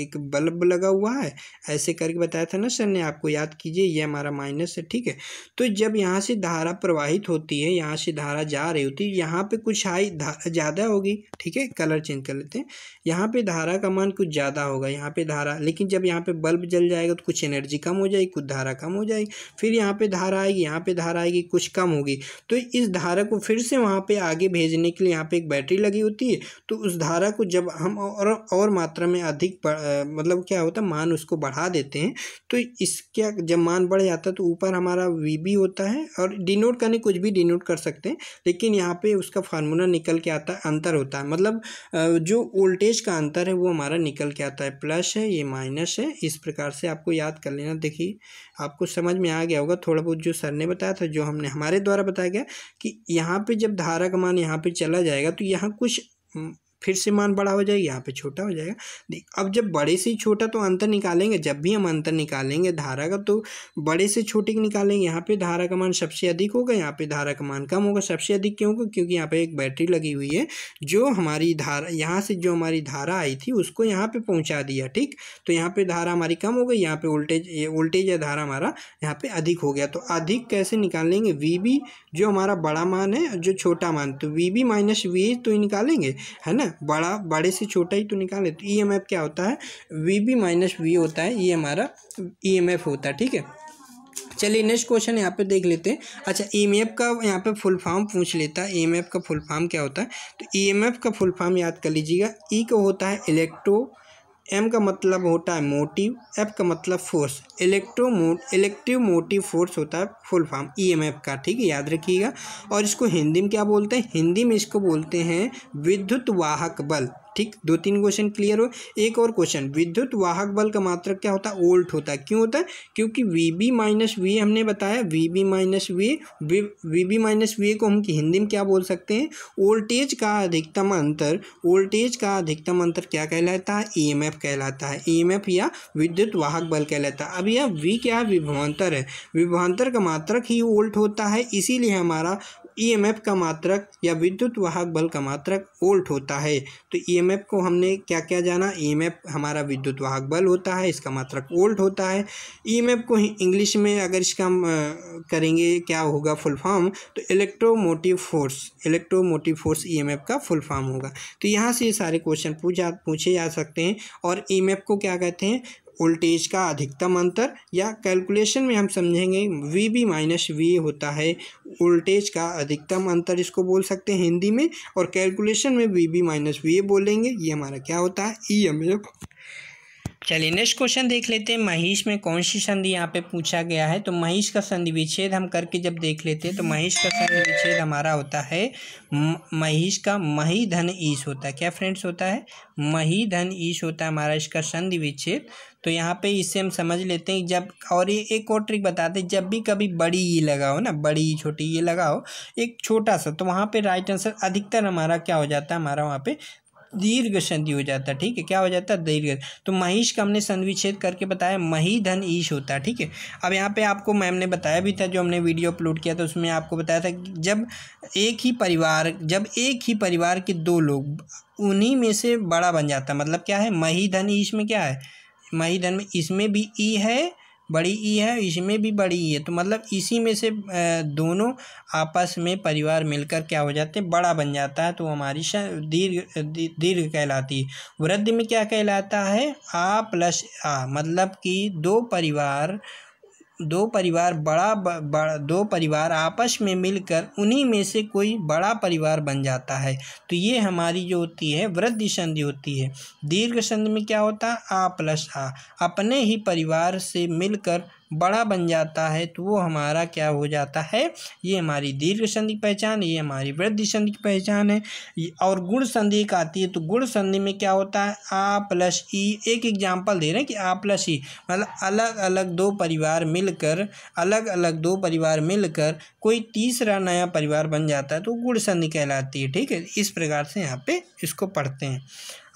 एक बल्ब लगा हुआ है, ऐसे करके बताया था ना सर ने, आपको याद कीजिए। ये हमारा माइनस है, ठीक है। तो जब यहाँ से धारा प्रवाहित होती है, यहाँ से धारा जा रही होती है, यहाँ पर कुछ हाई ज़्यादा होगी, ठीक है। कलर चेंज कर लेते हैं, यहाँ पे धारा का मान कुछ ज़्यादा होगा, यहाँ पे धारा, लेकिन जब यहाँ पे बल्ब जल जाएगा तो कुछ एनर्जी कम हो जाएगी, कुछ धारा कम हो जाएगी, फिर यहाँ पे धारा आएगी, यहाँ पे धारा आएगी, कुछ कम होगी। तो इस धारा को फिर से वहाँ पे आगे भेजने के लिए यहाँ पे एक बैटरी लगी होती है। तो उस धारा को जब हम और, और मात्रा में अधिक आ, मतलब क्या होता है मान उसको बढ़ा देते हैं। तो इसका जब मान बढ़ जाता है तो ऊपर हमारा वी बी होता है, और डिनोट करने कुछ भी डिनोट कर सकते हैं, लेकिन यहाँ पर उसका फार्मूला निकल के आता है अंतर होता है, मतलब जो वोल्टेज का अंतर है वो हमारा निकल के आता है, प्लस है ये माइनस है। इस प्रकार से आपको याद कर लेना। देखिए आपको समझ में आ गया होगा थोड़ा बहुत, जो सर ने बताया था, जो हमने हमारे द्वारा बताया गया कि यहाँ पे जब धारा का मान यहाँ पे चला जाएगा तो यहाँ कुछ फिर से मान बड़ा हो जाएगा, यहाँ पे छोटा हो जाएगा। अब जब बड़े से छोटा तो अंतर निकालेंगे, जब भी हम अंतर निकालेंगे धारा का तो बड़े से छोटे की निकालेंगे। यहाँ पे धारा का मान सबसे अधिक होगा, यहाँ पे धारा का मान कम होगा। सबसे अधिक क्यों होगा? क्योंकि यहाँ पे एक बैटरी लगी हुई है जो हमारी धारा, यहाँ से जो हमारी धारा आई थी उसको यहाँ पर पहुँचा दिया, ठीक। तो यहाँ पर धारा हमारी कम हो गई, यहाँ पर वोल्टेज वोल्टेज या धारा हमारा यहाँ पर अधिक हो गया। तो अधिक कैसे निकालेंगे? वी बी जो हमारा बड़ा मान है जो छोटा मान, तो V B minus V A तो ही निकालेंगे, है ना। बड़ा बड़े से छोटा ही तो निकाले। तो ई एम एफ क्या होता है? वी बी माइनस वी होता है, ये हमारा ई एम एफ होता है, ठीक है। चलिए नेक्स्ट क्वेश्चन यहाँ पे देख लेते हैं। अच्छा, ईएमएफ का यहाँ पे फुल फॉर्म पूछ लेता है। ईएमएफ का फुल फॉर्म क्या होता है? तो ईएमएफ का फुल फॉर्म याद कर लीजिएगा। ई का होता है इलेक्ट्रो, एम का मतलब होता है मोटिव, एफ का मतलब फोर्स। इलेक्ट्रो मो इलेक्ट्रिव मोटिव फोर्स होता है फुल फॉर्म ईएमएफ का, ठीक है, याद रखिएगा। और इसको हिंदी में क्या बोलते हैं? हिंदी में इसको बोलते हैं विद्युत वाहक बल, ठीक। दो तीन क्वेश्चन क्लियर हो। एक और क्वेश्चन, विद्युत वाहक बल का मात्रक क्या होता है? वोल्ट होता है। क्यों होता है? क्योंकि V B minus V A हमने बताया, V B minus V A V B minus V A को हम हिंदी में क्या बोल सकते हैं? वोल्टेज का अधिकतम अंतर। वोल्टेज का अधिकतम अंतर क्या कहलाता है? ई एम एफ कहलाता है। ई एम एफ या विद्युत वाहक बल कहलाता है। अब यह वी क्या है? विभवांतर है। विभवांतर का मात्रक ही वोल्ट होता है, इसीलिए हमारा ई एम एफ का मात्रक या विद्युत वाहक बल का मात्रक वोल्ट होता है। तो ई एम एफ को हमने क्या क्या जाना? ई एम एफ हमारा विद्युत वाहक बल होता है, इसका मात्रक वोल्ट होता है। ई एम एफ को इंग्लिश में अगर इसका हम करेंगे क्या होगा फुल फॉर्म? तो electromotive force. Electromotive force E M F का फुल फॉर्म होगा। तो यहाँ से ये सारे क्वेश्चन पूछा पूछे जा सकते हैं। और ई एम एफ को क्या कहते हैं? वोल्टेज का अधिकतम अंतर, या कैलकुलेशन में हम समझेंगे वी बी माइनस वी होता है वोल्टेज का अधिकतम अंतर, इसको बोल सकते हैं हिंदी में। और कैलकुलेशन में वी बी माइनस वी बोलेंगे, ये हमारा क्या होता है? E M F. चलिए नेक्स्ट क्वेश्चन देख लेते हैं। महिष में कौन सी संधि यहाँ पे पूछा गया है? तो महिष का संधि विच्छेद हम करके जब देख लेते हैं तो महिष का संधि विच्छेद हमारा होता है महिष का मही धन ईश होता है। क्या फ्रेंड्स होता है? मही धन ईश होता है हमारा इसका संधि विच्छेद। तो यहाँ पे इससे हम समझ लेते हैं जब, और ये एक और ट्रिक बताते हैं, जब भी कभी बड़ी ई लगाओ ना, बड़ी ई छोटी ई लगाओ एक छोटा सा, तो वहाँ पे राइट आंसर अधिकतर हमारा क्या हो जाता है? हमारा वहाँ पे दीर्घ संधि हो जाता है, ठीक है। क्या हो जाता है? दीर्घ। तो महिष का हमने संधि विच्छेद करके बताया मही धन ईश होता है, ठीक है। अब यहाँ पे आपको मैम ने बताया भी था, जो हमने वीडियो अपलोड किया था उसमें आपको बताया था कि जब एक ही परिवार जब एक ही परिवार के दो लोग, उन्हीं में से बड़ा बन जाता है, मतलब क्या है? मही धन ईश में क्या है? मही धन में इसमें भी ई है, बड़ी ई है, इसमें भी बड़ी ई है, तो मतलब इसी में से दोनों आपस में परिवार मिलकर क्या हो जाते हैं? बड़ा बन जाता है। तो हमारी दीर्घ दीर्घ कहलाती है। वृद्धि में क्या कहलाता है? आ प्लस आ, मतलब कि दो परिवार दो परिवार बड़ा बड़ा दो परिवार आपस में मिलकर उन्हीं में से कोई बड़ा परिवार बन जाता है। तो ये हमारी जो होती है वृद्धि संधि होती है। दीर्घ संधि में क्या होता है? आ प्लस आ, अपने ही परिवार से मिलकर बड़ा बन जाता है, तो वो हमारा क्या हो जाता है? ये हमारी दीर्घ संधि की पहचान, ये हमारी वृद्धि संधि की पहचान है। और गुण संधि एक आती है, तो गुण संधि में क्या होता है? आ प्लस ई। एक एग्जांपल दे रहे हैं कि आ प्लस ई मतलब अलग अलग दो परिवार मिलकर अलग अलग दो परिवार मिलकर कोई तीसरा नया परिवार बन जाता है, तो गुण संधि कहलाती है, ठीक है। इस प्रकार से यहाँ पे इसको पढ़ते हैं।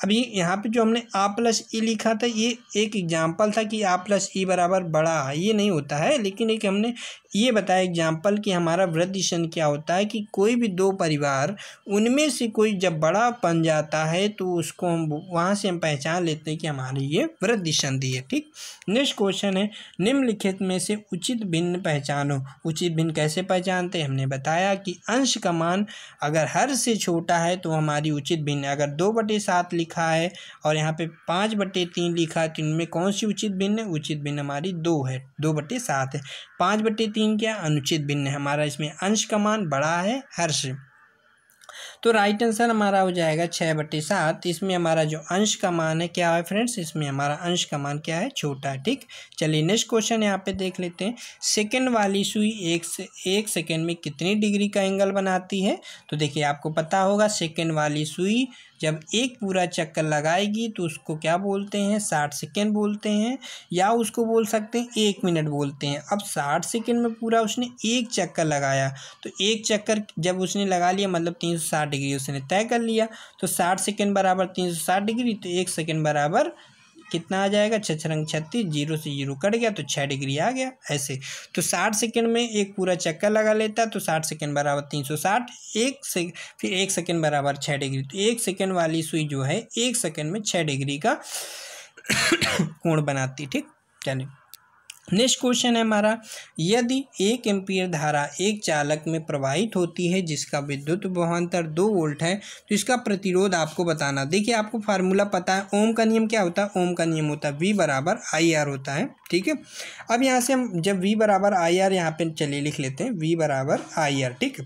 अभी यहाँ पे जो हमने आ प्लस ई लिखा था, ये एक एग्जाम्पल था कि आ प्लस ई बराबर बड़ा, ये नहीं होता है, लेकिन एक हमने ये बताया एग्जाम्पल कि हमारा वृद्धि संधि क्या होता है कि कोई भी दो परिवार उनमें से कोई जब बड़ा बन जाता है तो उसको हम वहाँ से हम पहचान लेते हैं कि हमारी ये वृद्धि संधि है, ठीक। नेक्स्ट क्वेश्चन है, निम्नलिखित में से उचित भिन्न पहचानो। उचित भिन्न कैसे पहचानते हैं? हमने बताया कि अंश का मान अगर हर से छोटा है तो हमारी उचित भिन्न। अगर दो बटे सात लिखा है और यहाँ पे पाँच बटे तीन लिखा है, तो इनमें कौन सी उचित भिन्न है? उचित भिन्न हमारी दो है, दो बटे सात है। पाँच बटे तीन क्या? अनुचित भिन्न है। हमारा इसमें अंश का मान बड़ा है हर से, तो राइट आंसर हमारा हो जाएगा छः बटे सात। इसमें हमारा जो अंश का मान है क्या है फ्रेंड्स? इसमें हमारा अंश का मान क्या है? छोटा है, ठीक। चलिए नेक्स्ट क्वेश्चन यहाँ पे देख लेते हैं। सेकंड वाली सुई एक से एक सेकंड में कितनी डिग्री का एंगल बनाती है? तो देखिए आपको पता होगा, सेकंड वाली सुई जब एक पूरा चक्कर लगाएगी तो उसको क्या बोलते हैं, साठ सेकेंड बोलते हैं, या उसको बोल सकते हैं एक मिनट बोलते हैं। अब साठ सेकेंड में पूरा उसने एक चक्कर लगाया, तो एक चक्कर जब उसने लगा लिया मतलब तीन सौ साठ डिग्री उसने तय कर लिया। तो साठ सेकेंड बराबर तीन सौ साठ डिग्री, तो एक सेकेंड बराबर कितना आ जाएगा, छछरंग छत्तीस, जीरो से जीरो कट गया तो छः डिग्री आ गया। ऐसे तो साठ सेकंड में एक पूरा चक्कर लगा लेता, तो साठ सेकंड बराबर तीन सौ साठ, एक से फिर एक सेकंड बराबर छः डिग्री। तो एक सेकंड वाली सुई जो है एक सेकंड में छः डिग्री का कोण बनाती। ठीक, चलिए नेक्स्ट क्वेश्चन है हमारा, यदि एक एम्पीयर धारा एक चालक में प्रवाहित होती है जिसका विद्युत विभवांतर दो वोल्ट है, तो इसका प्रतिरोध आपको बताना। देखिए आपको फार्मूला पता है, ओम का नियम क्या होता है, ओम का नियम होता है वी बराबर आई आर होता है। ठीक है, अब यहाँ से हम जब वी बराबर आई आर यहाँ पे चलिए लिख लेते हैं, वी बराबर आई आर। ठीक,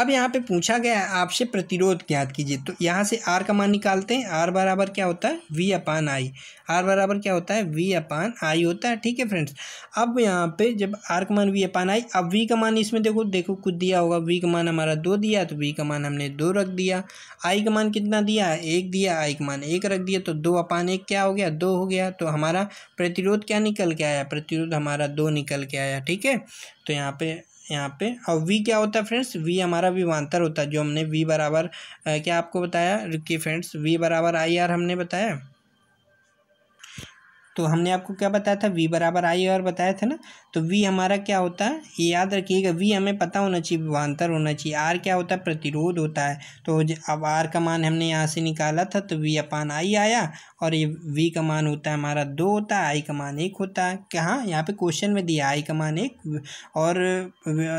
अब यहाँ पे पूछा गया है आपसे प्रतिरोध ज्ञात कीजिए, तो यहाँ से आर का मान निकालते हैं। आर बराबर क्या होता है, वी अपान आई, आर बराबर क्या होता है, वी अपान आई होता है। ठीक है फ्रेंड्स, अब यहाँ पे जब आर का मान वी अपान आई, अब वी का मान इसमें देखो देखो कुछ दिया होगा, वी का मान हमारा दो दिया तो वी का मान हमने दो रख दिया, आई का मान कितना दिया है एक दिया, आई का मान एक रख दिया, तो दो अपान एक क्या हो गया, दो हो गया। तो हमारा प्रतिरोध क्या निकल के आया, प्रतिरोध हमारा दो निकल के आया। ठीक है, तो यहाँ पे यहाँ पे और v क्या होता है फ्रेंड्स, v हमारा विभवांतर होता है, जो हमने v बराबर आ, क्या आपको बताया, रुकिए फ्रेंड्स, v बराबर आई आर हमने बताया, तो हमने आपको क्या बताया था, v बराबर आई आर बताया था ना। तो v हमारा क्या होता है, ये याद रखिएगा, v हमें पता होना चाहिए, विभवांतर होना चाहिए। r क्या होता है, प्रतिरोध होता है। तो अब r का मान हमने यहाँ से निकाला था, तो v अपान आई आया, और ये v का मान होता है हमारा दो होता है, i का मान एक होता है। कहाँ, यहाँ पे क्वेश्चन में दिया i का मान एक, और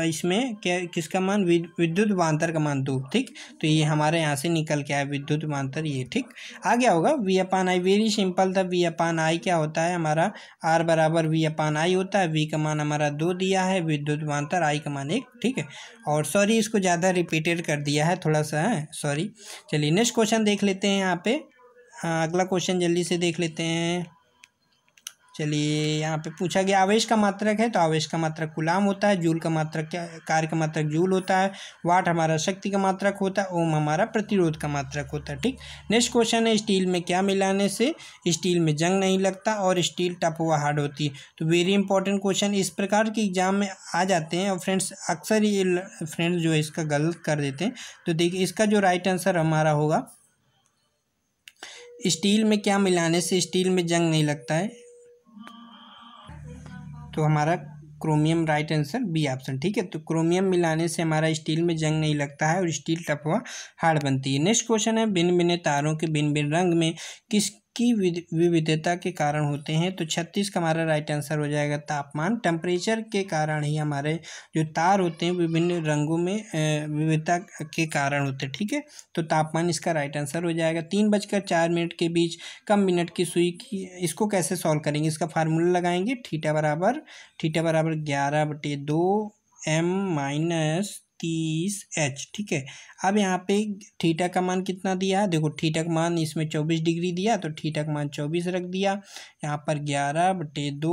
इसमें क्या किसका मान, विद्युत विभवांतर का मान दो। ठीक, तो ये हमारे यहाँ से निकल के आया विद्युत विभवांतर, ये ठीक आ गया होगा v upon I. Very simple था, v अपान आई क्या होता है हमारा, r बराबर v अपान आई होता है, v का मान हमारा दो दिया है, विद्युत विभवांतर i का मान एक। ठीक है, और सॉरी इसको ज़्यादा रिपीटेड कर दिया है थोड़ा सा, है सॉरी। चलिए नेक्स्ट क्वेश्चन देख लेते हैं यहाँ पे, हाँ अगला क्वेश्चन जल्दी से देख लेते हैं। चलिए यहाँ पे पूछा गया आवेश का मात्रक है, तो आवेश का मात्रक कूलाम होता है, जूल का मात्रक क्या, कार्य का मात्रक जूल होता है, वाट हमारा शक्ति का मात्रक होता है, ओम हमारा प्रतिरोध का मात्रक होता है। ठीक, नेक्स्ट क्वेश्चन है, स्टील में क्या मिलाने से स्टील में जंग नहीं लगता और स्टील टफ व हार्ड होती है। तो वेरी इंपॉर्टेंट क्वेश्चन, इस प्रकार के एग्जाम में आ जाते हैं, और फ्रेंड्स अक्सर ये फ्रेंड्स जो है इसका गलत कर देते हैं। तो देखिए इसका जो राइट आंसर हमारा होगा, स्टील में क्या मिलाने से स्टील में जंग नहीं लगता है, तो हमारा क्रोमियम right answer B option. ठीक है, तो क्रोमियम मिलाने से हमारा स्टील में जंग नहीं लगता है और स्टील टफ व हार्ड बनती है। नेक्स्ट क्वेश्चन है, भिन्न भिन्न तारों के भिन्न भिन्न रंग में किस की विविधता के कारण होते हैं। तो छत्तीस का हमारा राइट आंसर हो जाएगा तापमान, टेम्परेचर के कारण ही हमारे जो तार होते हैं विभिन्न रंगों में विविधता के कारण होते हैं। ठीक है, तो तापमान इसका राइट आंसर हो जाएगा। तीन बजकर चार मिनट के बीच कम मिनट की सुई की, इसको कैसे सॉल्व करेंगे, इसका फार्मूला लगाएंगे, थीटा बराबर थीटा बराबर ग्यारह बटे दो एम माइनस तीस एच। ठीक है, अब यहाँ पे थीटा का मान कितना दिया है, देखो थीटा का मान इसमें चौबीस डिग्री दिया, तो थीटा का मान चौबीस रख दिया, यहाँ पर ग्यारह बटे दो,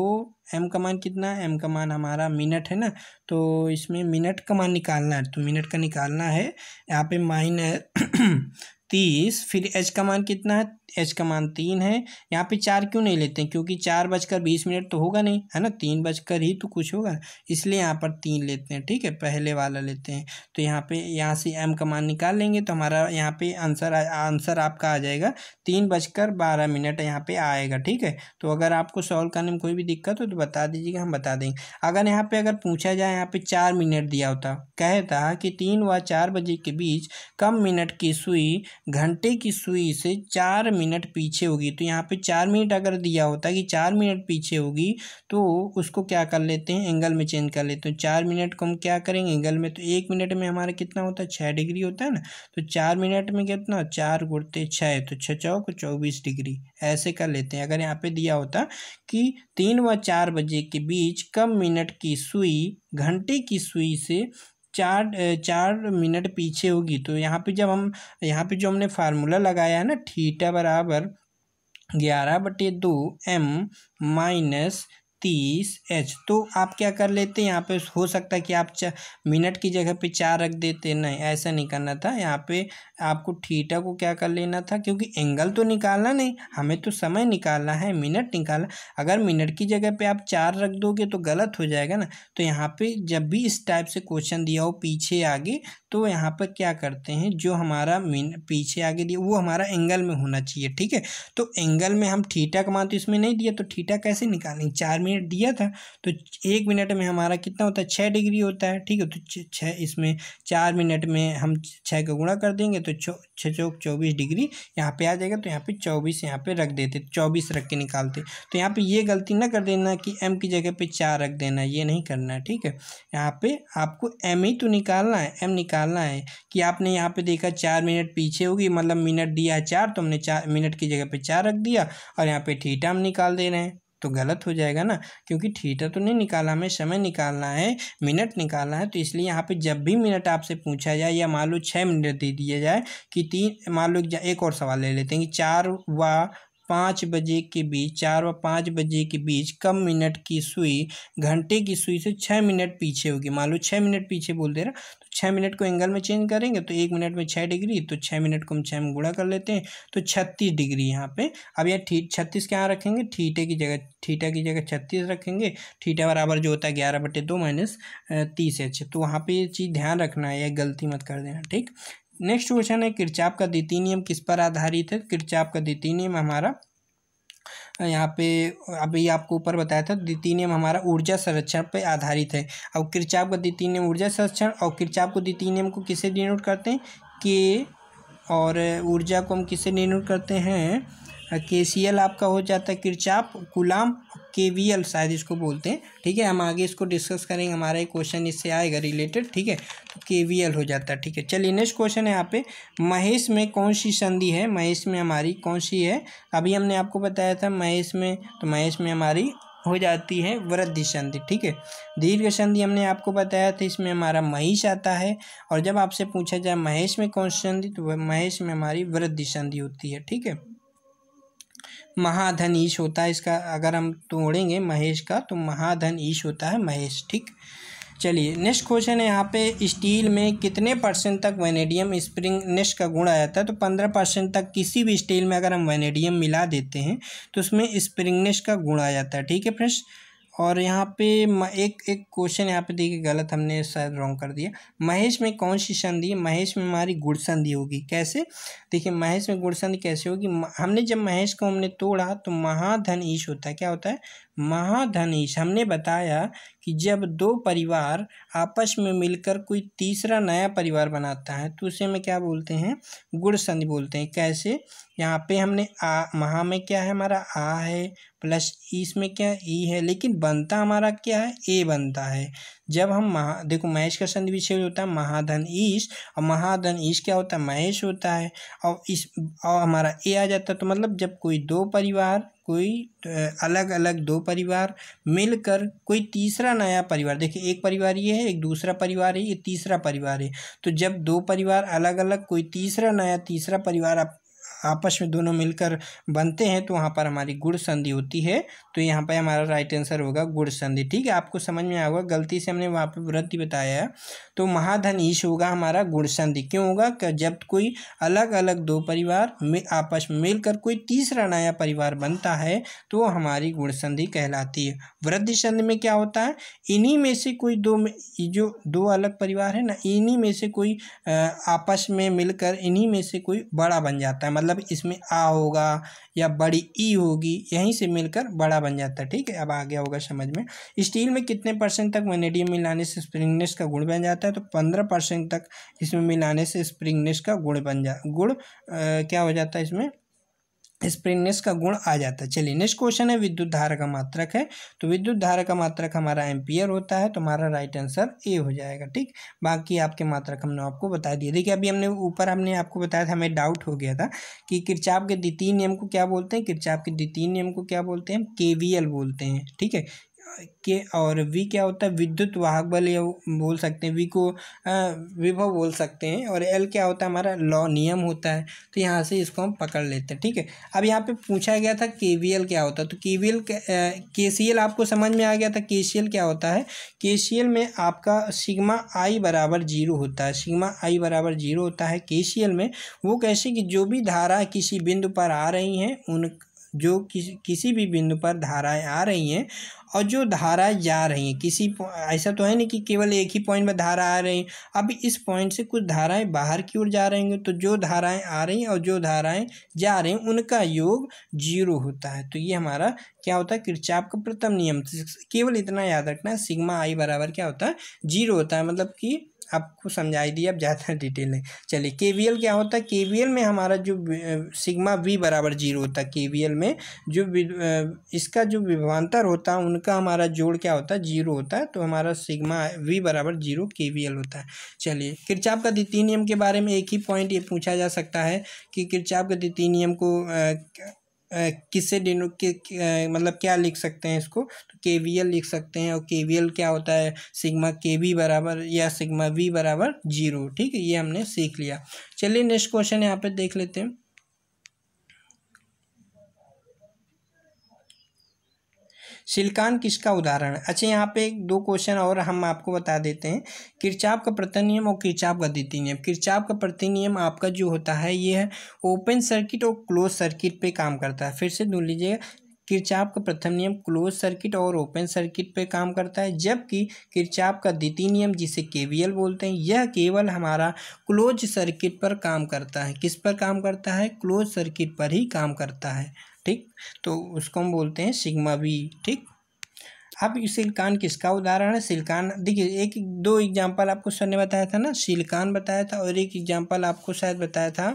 एम का मान कितना, एम का मान हमारा मिनट है ना, तो इसमें मिनट का मान निकालना है, तो मिनट का निकालना है यहाँ पे माइनस तीस, फिर एच का मान कितना है, एच का मान तीन है, यहाँ पे चार क्यों नहीं लेते हैं, क्योंकि चार बजकर बीस मिनट तो होगा नहीं है ना, तीन बजकर ही तो कुछ होगा, इसलिए यहाँ पर तीन लेते हैं। ठीक है, पहले वाला लेते हैं, तो यहाँ पे यहाँ से एम का मान निकाल लेंगे, तो हमारा यहाँ पे आंसर आंसर आपका आ जाएगा तीन बजकर बारह मिनट यहाँ पे आएगा। ठीक है, तो अगर आपको सॉल्व करने में कोई भी दिक्कत हो तो बता दीजिएगा, हम बता देंगे। अगर यहाँ पर अगर पूछा जाए, यहाँ पर चार मिनट दिया होता, कहता कि तीन व चार बजे के बीच कम मिनट की सुई घंटे की सुई से चार मिनट पीछे होगी, तो यहाँ पे चार मिनट अगर दिया होता है कि चार मिनट पीछे होगी, तो उसको क्या कर लेते हैं, एंगल में चेंज कर लेते हैं। चार मिनट को हम क्या करेंगे एंगल में, तो एक मिनट में हमारा कितना होता है, छः डिग्री होता है ना, तो चार मिनट में कितना, चार गुणते छः, तो छः चौक चौबीस डिग्री, ऐसे कर लेते हैं। अगर यहाँ पे दिया होता कि तीन व चार बजे के बीच कम मिनट की सुई घंटे की सुई से चार चार मिनट पीछे होगी, तो यहाँ पे जब हम यहाँ पे जो हमने फार्मूला लगाया है ना, थीटा बराबर ग्यारह बटे दो एम माइनस तीस एच। तो आप क्या कर लेते हैं यहाँ पे, हो सकता है कि आप मिनट की जगह पे चार रख देते, नहीं ऐसा नहीं करना था। यहाँ पे आपको थीटा को क्या कर लेना था, क्योंकि एंगल तो निकालना नहीं, हमें तो समय निकालना है, मिनट निकालना। अगर मिनट की जगह पे आप चार रख दोगे तो गलत हो जाएगा ना। तो यहाँ पे जब भी इस टाइप से क्वेश्चन दिया हो पीछे आगे, तो यहाँ पर क्या करते हैं, जो हमारा पीछे आगे दिया वो हमारा एंगल में होना चाहिए, ठीक है। तो एंगल में हम थीटा का मान तो इसमें नहीं दिया, तो थीटा कैसे निकालेंगे, चार मिनट दिया था तो एक मिनट में हमारा कितना होता है, छः डिग्री होता है, ठीक है। तो छः इसमें चार मिनट में हम छः का गुणा कर देंगे तो छः चौक चौबीस डिग्री यहाँ पे आ जाएगा। तो यहाँ पे चौबीस यहाँ पे रख देते, चौबीस रख के निकालते। तो यहाँ पे ये गलती ना कर देना कि एम की जगह पे चार रख देना, ये नहीं करना है, ठीक है। यहाँ पे आपको एम ही तो निकालना है, एम निकालना है कि आपने यहाँ पे देखा चार मिनट पीछे होगी, मतलब मिनट दिया है चार तो हमने चार मिनट की जगह पे चार रख दिया, और यहाँ पे थीटा हम निकाल दे रहे हैं, तो गलत हो जाएगा ना, क्योंकि थीटा तो नहीं निकाला, हमें समय निकालना है, मिनट निकालना है। तो इसलिए यहाँ पे जब भी मिनट आपसे पूछा जाए, या मान लो छः मिनट दे दिया जाए कि तीन, मान लो एक और सवाल ले लेते हैं कि चार व पाँच बजे के बीच, चार व पाँच बजे के बीच कम मिनट की सुई घंटे की सुई से छः मिनट पीछे होगी। मान लो छः मिनट पीछे बोल दे रहा, तो छः मिनट को एंगल में चेंज करेंगे तो एक मिनट में छः डिग्री, तो छः मिनट को हम छः में गुणा कर लेते हैं तो छत्तीस डिग्री यहाँ पे। अब यह ठीक छत्तीस के यहाँ रखेंगे, थीटे की जगह थीटा की जगह छत्तीस रखेंगे। थीटा बराबर जो होता है ग्यारह बटे दो माइनस तीस एच। तो वहाँ पर ये चीज़ ध्यान रखना है, यह गलती मत कर देना, ठीक। नेक्स्ट क्वेश्चन है, किरचॉफ का द्वितीय नियम किस पर आधारित है। किरचॉफ का द्वितीय नियम हमारा यहाँ पे अभी आपको ऊपर बताया था, द्वितीय नियम हमारा ऊर्जा संरक्षण पे आधारित है। अब किरचॉफ का द्वितीय नियम ऊर्जा संरक्षण, और किरचॉफ को द्वितीय नियम को किससे डिनोट करते हैं, के, और ऊर्जा को हम किससे डिनोट करते हैं, के सी एल आपका हो जाता है किरचॉफ, कूलम केवीएल शायद इसको बोलते हैं, ठीक है। हम आगे इसको डिस्कस करेंगे, हमारा एक क्वेश्चन इससे आएगा रिलेटेड, ठीक है। तो केवीएल हो जाता है, ठीक है। चलिए नेक्स्ट क्वेश्चन है यहाँ पे, महेश में कौन सी संधि है। महेश में हमारी कौन सी है, अभी हमने आपको बताया था महेश में, तो महेश में हमारी हो जाती है वृद्धि संधि, ठीक है। दीर्घ संधि हमने आपको बताया था, इसमें हमारा महेश आता है, और जब आपसे पूछा जाए महेश में कौन सी संधि, तो महेश में हमारी वृद्धि संधि होती है, ठीक है। महाधन ईश होता है इसका, अगर हम तोड़ेंगे महेश का तो महाधन ईश होता है महेश, ठीक। चलिए नेक्स्ट क्वेश्चन है यहाँ पे, स्टील में कितने परसेंट तक वैनेडियम स्प्रिंग नेस्ट का गुण आ जाता है। तो पंद्रह परसेंट तक किसी भी स्टील में अगर हम वैनेडियम मिला देते हैं तो उसमें स्प्रिंग नेस्ट का गुण आ जाता है, ठीक है फ्रेंड्स। और यहाँ पे एक एक क्वेश्चन यहाँ पे देखिए, गलत हमने शायद रॉन्ग कर दिया। महेश में कौन सी संधि है, महेश में हमारी गुण संधि होगी। कैसे देखिए, महेश में गुण संधि कैसे होगी, हमने जब महेश को हमने तोड़ा तो महाधन ईश होता है, क्या होता है, महाधन ईश। हमने बताया कि जब दो परिवार आपस में मिलकर कोई तीसरा नया परिवार बनाता है तो उसे में क्या बोलते हैं, गुण संधि बोलते हैं। कैसे, यहाँ पे हमने आ, महा में क्या है हमारा आ है, प्लस ईस में क्या ई है, लेकिन बनता हमारा क्या है, ए बनता है। जब हम महा, देखो महेश का संधि विशेष होता है महाधन ईश, और महाधन ईश क्या होता है, महेश होता है, और इस और हमारा ए आ जाता है। तो मतलब जब कोई दो परिवार, कोई अलग अलग दो परिवार मिलकर कोई तीसरा नया परिवार, देखिए एक परिवार ये है, एक दूसरा परिवार है, ये तीसरा परिवार है, तो जब दो परिवार अलग अलग कोई तीसरा नया तीसरा परिवार आप आपस में दोनों मिलकर बनते हैं तो वहाँ पर हमारी गुण संधि होती है। तो यहाँ पर हमारा राइट आंसर होगा गुण संधि, ठीक है। आपको समझ में आएगा, गलती से हमने वहाँ पे वृद्धि बताया है, तो महाधन ईश होगा हमारा गुण संधि। क्यों होगा, कि जब कोई अलग अलग दो परिवार में आपस में मिलकर कोई तीसरा नया परिवार बनता है तो हमारी गुण संधि कहलाती है। वृद्धि संधि में क्या होता है, इन्हीं में से कोई दो, जो दो अलग परिवार है ना, इन्हीं में से कोई आपस में मिलकर इन्हीं में से कोई बड़ा बन जाता है, मतलब इसमें आ होगा या बड़ी ई होगी, यहीं से मिलकर बड़ा बन जाता है, ठीक है। अब आ गया होगा समझ में। स्टील में कितने परसेंट तक वैनेडियम मिलाने से स्प्रिंगनेस का गुण बन जाता है, तो पंद्रह परसेंट तक इसमें मिलाने से स्प्रिंगनेस का गुण बन जा गुण आ, क्या हो जाता है, इसमें स्प्रिंगनेस का गुण आ जाता है। चलिए नेक्स्ट क्वेश्चन है, विद्युत धारा का मात्रक है, तो विद्युत धारा का मात्रक हमारा एम्पियर होता है, तो हमारा राइट आंसर ए हो जाएगा, ठीक। बाकी आपके मात्रक हमने आपको बता दिए। देखिए अभी हमने ऊपर हमने आपको बताया था, हमें डाउट हो गया था कि किरचॉफ के द्वितीय नियम को क्या बोलते हैं, किरचॉफ के द्वितीय नियम को क्या बोलते हैं, केवीएल बोलते हैं, ठीक है। के और वी क्या होता है विद्युत वाहक बल, या बोल सकते हैं वी को विभव बोल सकते हैं, और एल क्या होता है हमारा लॉ नियम होता है। तो यहाँ से इसको हम पकड़ लेते हैं, ठीक है। अब यहाँ पे पूछा गया था केवीएल क्या होता है, तो केवीएल केसीएल आपको समझ में आ गया था। केसीएल क्या होता है, केसीएल में आपका सिग्मा आई बराबर जीरो होता है, सिग्मा आई बराबर जीरो होता है केसीएल में। वो कैसे कि जो भी धारा किसी बिंदु पर आ रही हैं, उन जो किसी किसी भी बिंदु पर धाराएं आ रही हैं और जो धाराएं जा रही हैं, किसी ऐसा तो है नहीं कि केवल एक ही पॉइंट पर धारा आ रही है। अब इस पॉइंट से कुछ धाराएं बाहर की ओर जा रही हैं, तो जो धाराएं आ रही हैं और जो धाराएं जा रही हैं उनका योग जीरो होता है। तो ये हमारा क्या होता है किरचॉफ का प्रथम नियम। केवल इतना याद रखना है सिग्मा आई बराबर क्या होता है जीरो होता है, मतलब कि आपको समझाई दी, अब ज़्यादा डिटेल है। चलिए केवीएल क्या होता है, केवीएल में हमारा जो सिग्मा वी बराबर जीरो होता है, केवीएल में जो इसका जो विभवांतर होता है उनका हमारा जोड़ क्या होता है जीरो होता है, तो हमारा सिग्मा वी बराबर जीरो केवीएल होता है। चलिए किरचॉफ का द्वितीय नियम के बारे में एक ही पॉइंट ये पूछा जा सकता है कि किरचॉफ का द्वितीय नियम को किससे डिनो के, के मतलब क्या लिख सकते हैं इसको, तो केवीएल लिख सकते हैं। और केवीएल क्या होता है सिग्मा केवी बराबर या सिग्मा वी बराबर जीरो, ठीक है, ये हमने सीख लिया। चलिए नेक्स्ट क्वेश्चन यहाँ पे देख लेते हैं। सिलिकॉन किसका उदाहरण है। अच्छा यहाँ पे एक दो क्वेश्चन और हम आपको बता देते हैं, किरचॉफ का प्रथम नियम और किरचॉफ का द्वितीय नियम। किरचॉफ का प्रथम नियम आपका जो होता है ये है ओपन सर्किट और क्लोज सर्किट पे काम करता है। फिर से ढूंढ लीजिएगा, किरचॉफ का प्रथम नियम क्लोज सर्किट और ओपन सर्किट पे काम करता है, जबकि किरचॉफ का द्वितीय नियम जिसे केवीएल बोलते हैं यह केवल हमारा क्लोज सर्किट पर काम करता है। किस पर काम करता है, क्लोज सर्किट पर ही काम करता है, ठीक। तो उसको हम बोलते हैं सिग्मा वी, ठीक। अब सिलिकॉन किसका उदाहरण है, सिलिकॉन देखिए एक दो एग्जांपल आपको सर ने बताया था ना, सिलिकॉन बताया था और एक एग्जांपल आपको शायद बताया था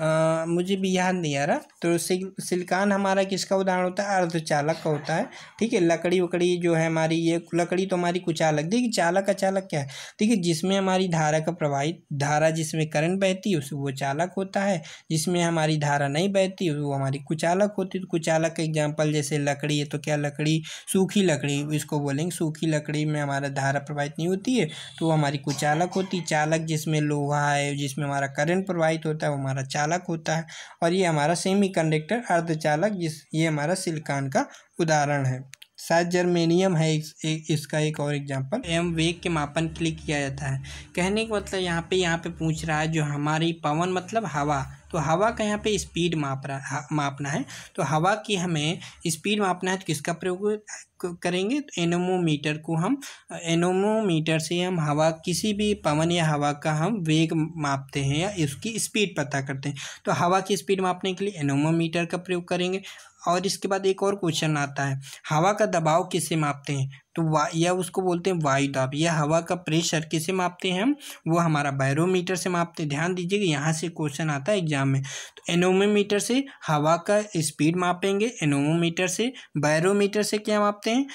आ, मुझे भी याद नहीं आ रहा। तो सिलिकॉन हमारा किसका उदाहरण होता है, अर्धचालक का होता है, ठीक है। लकड़ी वकड़ी जो है हमारी, ये लकड़ी तो हमारी कुचालक, देखिए चालक का चालक क्या है, देखिए जिसमें हमारी धारा का प्रवाहित धारा जिसमें करंट बहती है वो चालक होता है, जिसमें हमारी धारा नहीं बहती वो हमारी कुचालक होती है। तो कुचालक का एग्जाम्पल जैसे लकड़ी है, तो क्या लकड़ी सूखी लकड़ी इसको बोलेंगे, सूखी लकड़ी में हमारा धारा प्रवाहित नहीं होती है तो वो हमारी कुचालक होती है। चालक जिसमें लोहा है जिसमें हमारा करंट प्रवाहित होता है वो हमारा चालक होता है। और ये हमारा सेमीकंडक्टर अर्धचालक जिस ये हमारा सिलिकॉन का उदाहरण है। शायद जर्मेनियम है इस, इसका एक और एग्जांपल। एम वेग के मापन के लिए किया जाता है। कहने का मतलब यहाँ पे यहाँ पे पूछ रहा है जो हमारी पवन मतलब हवा, तो हवा का यहाँ पे स्पीड माप रहा मापना है, तो हवा की हमें स्पीड मापना है तो किसका प्रयोग करेंगे, तो एनेमोमीटर को हम एनेमोमीटर से हम हवा किसी भी पवन या हवा का हम वेग मापते हैं या उसकी स्पीड पता करते हैं। तो हवा की स्पीड मापने के लिए एनेमोमीटर का प्रयोग करेंगे। और इसके बाद एक और क्वेश्चन आता है, हवा का दबाव किससे मापते हैं, तो वा यह उसको बोलते हैं वायु दाब। यह हवा का प्रेशर किससे मापते हैं हम, वो हमारा बैरोमीटर से मापते हैं। ध्यान दीजिएगा यहाँ से क्वेश्चन आता है एग्जाम में, तो एनेमोमीटर से हवा का स्पीड मापेंगे, एनेमोमीटर से बैरोमीटर से क्या मापते हैं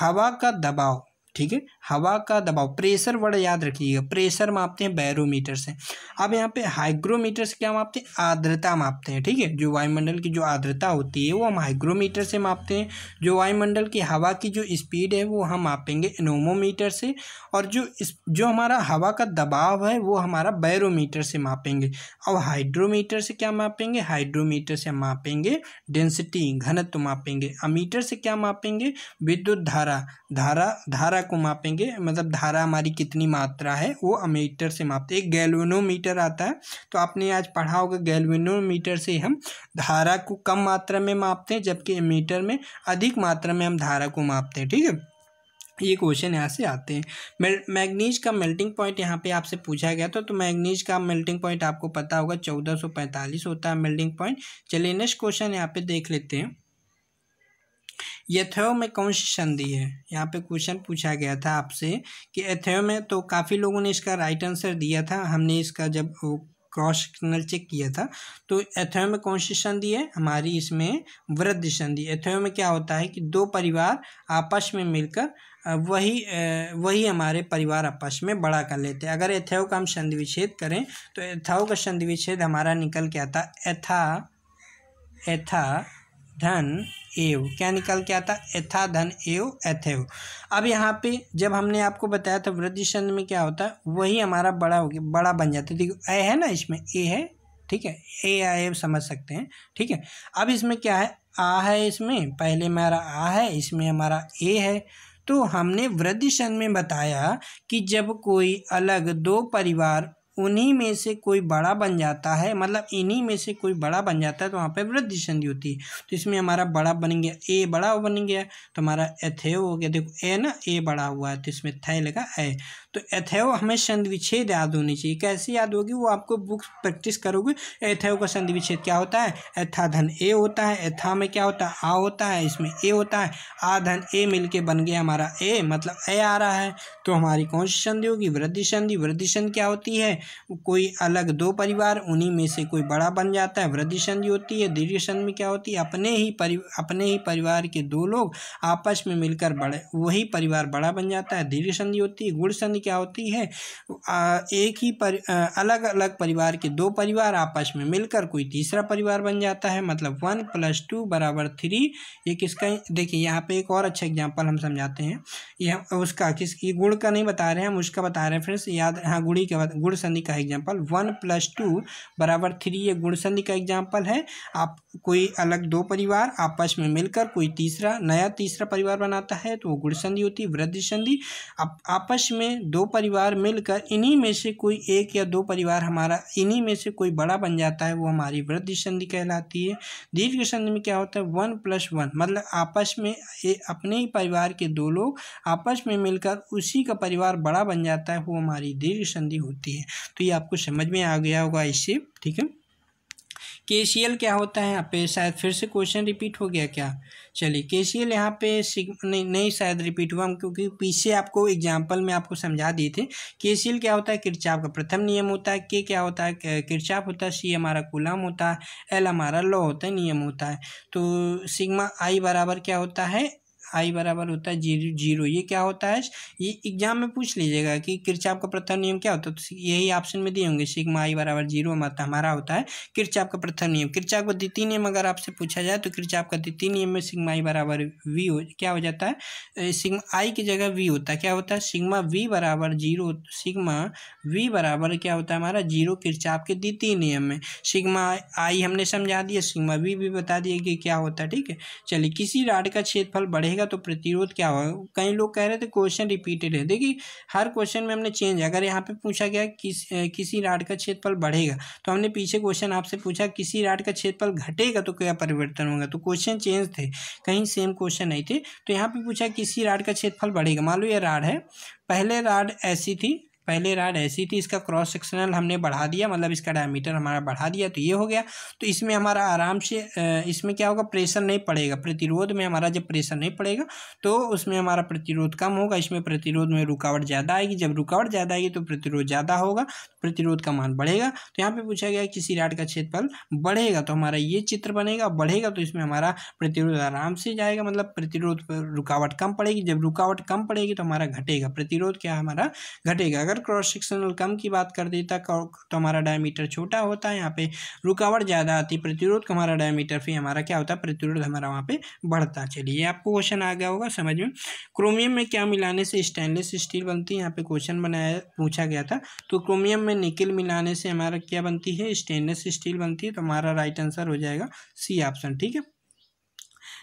हवा का दबाव, ठीक है, हवा का दबाव प्रेशर वर्ड याद रखिएगा, प्रेशर मापते हैं बैरोमीटर से। अब यहाँ पे हाइग्रोमीटर से क्या मापते हैं, आर्द्रता मापते हैं, ठीक है, जो वायुमंडल की जो आर्द्रता होती है वो हम हाइग्रोमीटर से मापते हैं। जो वायुमंडल की हवा की जो स्पीड है वो हम मापेंगे एनेमोमीटर से, और जो जो हमारा हवा का दबाव है वो हमारा बैरोमीटर से मापेंगे। अब हाइड्रोमीटर से क्या मापेंगे, हाइड्रोमीटर से हम मापेंगे डेंसिटी घनत्व मापेंगे। अमीटर से क्या मापेंगे, विद्युत धारा धारा धारा को मापेंगे, मतलब धारा हमारी कितनी मात्रा है वो अमीटर से मापते हैं। गैल्वेनोमीटर आता है, तो आपने आज पढ़ा होगा गैल्वेनोमीटर से हम धारा को कम मात्रा में मापते हैं, जबकि एमीटर में अधिक मात्रा में हम धारा को मापते हैं, ठीक है। ये क्वेश्चन यहाँ से आते हैं। मैग्नीज का मेल्टिंग पॉइंट यहाँ पे आपसे पूछा गया था, तो मैग्नीज का मेल्टिंग पॉइंट आपको पता होगा चौदह सौ पैंतालीस होता है मेल्टिंग पॉइंट। चलिए नेक्स्ट क्वेश्चन यहाँ पे देख लेते हैं। एथेव में कौन सी संधि है, यहाँ पे क्वेश्चन पूछा गया था आपसे कि एथेव में, तो काफ़ी लोगों ने इसका राइट आंसर दिया था, हमने इसका जब क्रॉस सेक्शनल चेक किया था। तो एथेव में कौन सी संधि है हमारी, इसमें वृद्धि संधि। एथेव में क्या होता है कि दो परिवार आपस में मिलकर वही वही हमारे परिवार आपस में बड़ा कर लेते हैं। अगर एथेव का हम संधि विच्छेद करें तो एथेव का संधि विच्छेद हमारा निकल के आता एथा एथा धन एव क्या निकल के आता, यथा धन एव एथेव। अब यहाँ पे जब हमने आपको बताया था वृद्धि छंद में क्या होता है, वही हमारा बड़ा हो गया, बड़ा बन जाता है। देखो ए है ना, इसमें ए है, ठीक है, ए या एव समझ सकते हैं, ठीक है। अब इसमें क्या है, आ है, इसमें पहले हमारा आ है, इसमें हमारा ए है। तो हमने वृद्धि छंद में बताया कि जब कोई अलग दो परिवार उन्हीं में से कोई बड़ा बन जाता है, मतलब इन्हीं में से कोई बड़ा बन जाता है, तो वहाँ पे वृद्धि संधि होती है। तो इसमें हमारा बड़ा बन गया, ए बड़ा बन गया, तो हमारा एथेव हो गया। देखो ए ना, ए बड़ा हुआ है, तो इसमें थे लगा ए। तो एथेव हमें संधि विच्छेद याद होनी चाहिए। कैसे याद होगी वो आपको बुक प्रैक्टिस करोगे। एथेव का संधि विच्छेद क्या होता है, एथा धन ए होता है, एथा में क्या होता है, आ होता है, इसमें ए होता है, आ धन ए मिल के बन गया हमारा ए, मतलब ए आ रहा है। तो हमारी कौन सी संधि होगी, वृद्धि संधि। वृद्धि संधि क्या होती है, कोई अलग दो परिवार उन्हीं में से कोई बड़ा बन जाता है, वृद्धि संधि होती है। दीर्घ संधि में क्या होती है, अपने ही परि अपने ही परिवार के दो लोग आपस में मिलकर बड़े, वही परिवार बड़ा बन जाता है, दीर्घ संधि होती है। गुण संधि क्या होती है, आ, एक ही पर, आ, अलग अलग परिवार के दो परिवार आपस में मिलकर कोई तीसरा परिवार बन जाता है, मतलब वन प्लस टू बराबर थ्री। ये किसका, देखिए यहाँ पे एक और अच्छा एग्जाम्पल हम समझाते हैं, यह उसका किस, ये गुण का नहीं बता रहे हैं, हम उसका बता रहे हैं फ्रेंड्स, याद। हाँ, गुड़ी के बाद गुण संधि का एग्जाम्पल वन प्लस टू बराबर थ्री, ये गुण संधि का एग्जाम्पल है। आप कोई अलग दो परिवार आपस में मिलकर कोई तीसरा नया तीसरा परिवार बनाता है, तो वो गुण संधि होती है। वृद्धि संधि, आप आपस में दो परिवार मिलकर इन्हीं में से कोई एक या दो परिवार हमारा इन्हीं में से कोई बड़ा बन जाता है, वो हमारी वृद्धि संधि कहलाती है। दीर्घ संधि में क्या होता है, वन प्लस वन, मतलब आपस में अपने ही परिवार के दो लोग आपस में मिलकर उसी का परिवार बड़ा बन जाता है, वो हमारी दीर्घ संधि होती है। तो ये आपको समझ में आ गया होगा इससे, ठीक है। केसीएल क्या होता है, यहाँ पे शायद फिर से क्वेश्चन रिपीट हो गया क्या, चलिए केसीएल यहाँ पे नहीं नहीं शायद रिपीट हुआ, हम क्योंकि पीछे आपको एग्जांपल में आपको समझा दिए थे। केसीएल क्या होता है, किरचाफ का प्रथम नियम होता है। के क्या होता है, किरचाफ होता है। सी हमारा कूलम होता है। एल हमारा लॉ होता है, नियम होता है। तो सिग्मा आई बराबर क्या होता है, आई बराबर होता है जीरो जीरो। ये क्या होता है, ये एग्जाम में पूछ लीजिएगा कि किरचाफ का प्रथम नियम क्या होता है, तो यही ऑप्शन में दिए होंगे। सिग्मा आई बराबर जीरो मतलब हमारा होता है किरचाफ का प्रथम नियम। किरचाफ का द्वितीय नियम अगर आपसे पूछा जाए तो किरचाफ का द्वितीय नियम में सिग्मा आई बराबर वी हो क्या हो जाता है, सिग्मा आई की जगह वी होता है। क्या होता है, सिग्मा वी बराबर जीरो, सिग्मा वी बराबर क्या होता है हमारा जीरो, किरचाफ के द्वितीय नियम में। सिग्मा आई हमने समझा दिया, सिग्मा वी भी बता दिया कि क्या होता है, ठीक है। चलिए, किसी राड का क्षेत्रफल बढ़ेगा तो प्रतिरोध क्या होगा। कई लोग कह रहे थे क्वेश्चन रिपीटेड है, देखिए हर क्वेश्चन में हमने चेंज। अगर यहाँ पे पूछा गया किस किसी राड का क्षेत्रफल बढ़ेगा, तो हमने पीछे क्वेश्चन आपसे पूछा किसी राड का क्षेत्रफल घटेगा तो क्या परिवर्तन होगा, तो क्वेश्चन चेंज थे, कहीं सेम क्वेश्चन नहीं थे। तो यहाँ पे पूछा किसी राड का क्षेत्रफल बढ़ेगा। मान लो ये राड है, पहले राड ऐसी थी पहले राड ऐसी थी इसका क्रॉस सेक्शनल हमने बढ़ा दिया, मतलब इसका डायमीटर हमारा बढ़ा दिया, तो ये हो गया। तो इसमें हमारा आराम से इसमें क्या होगा, प्रेशर नहीं पड़ेगा, प्रतिरोध में हमारा जब प्रेशर नहीं पड़ेगा तो उसमें हमारा प्रतिरोध कम होगा। इसमें प्रतिरोध में रुकावट ज़्यादा आएगी, जब रुकावट ज़्यादा आएगी तो प्रतिरोध ज़्यादा होगा, प्रतिरोध का मान बढ़ेगा। तो यहाँ पर पूछा गया किसी राड का क्षेत्रफल बढ़ेगा, तो हमारा ये चित्र बनेगा, बढ़ेगा तो इसमें हमारा प्रतिरोध आराम से जाएगा, मतलब प्रतिरोध पर रुकावट कम पड़ेगी। जब रुकावट कम पड़ेगी तो हमारा घटेगा, प्रतिरोध क्या हमारा घटेगा। अगर क्रॉस सेक्शनल कम की बात कर देता तो हमारा डायमीटर छोटा होता है, यहाँ पे रुकावट ज़्यादा आती, प्रतिरोध का हमारा डायमीटर फिर हमारा क्या होता है, प्रतिरोध हमारा वहाँ पे बढ़ता। चलिए, आपको क्वेश्चन आ गया होगा समझ में। क्रोमियम में क्या मिलाने से स्टेनलेस स्टील बनती है, यहाँ पे क्वेश्चन बनाया पूछा गया था। तो क्रोमियम में निकिल मिलाने से हमारा क्या बनती है, स्टेनलेस स्टील बनती है, तो हमारा राइट आंसर हो जाएगा सी ऑप्शन, ठीक है।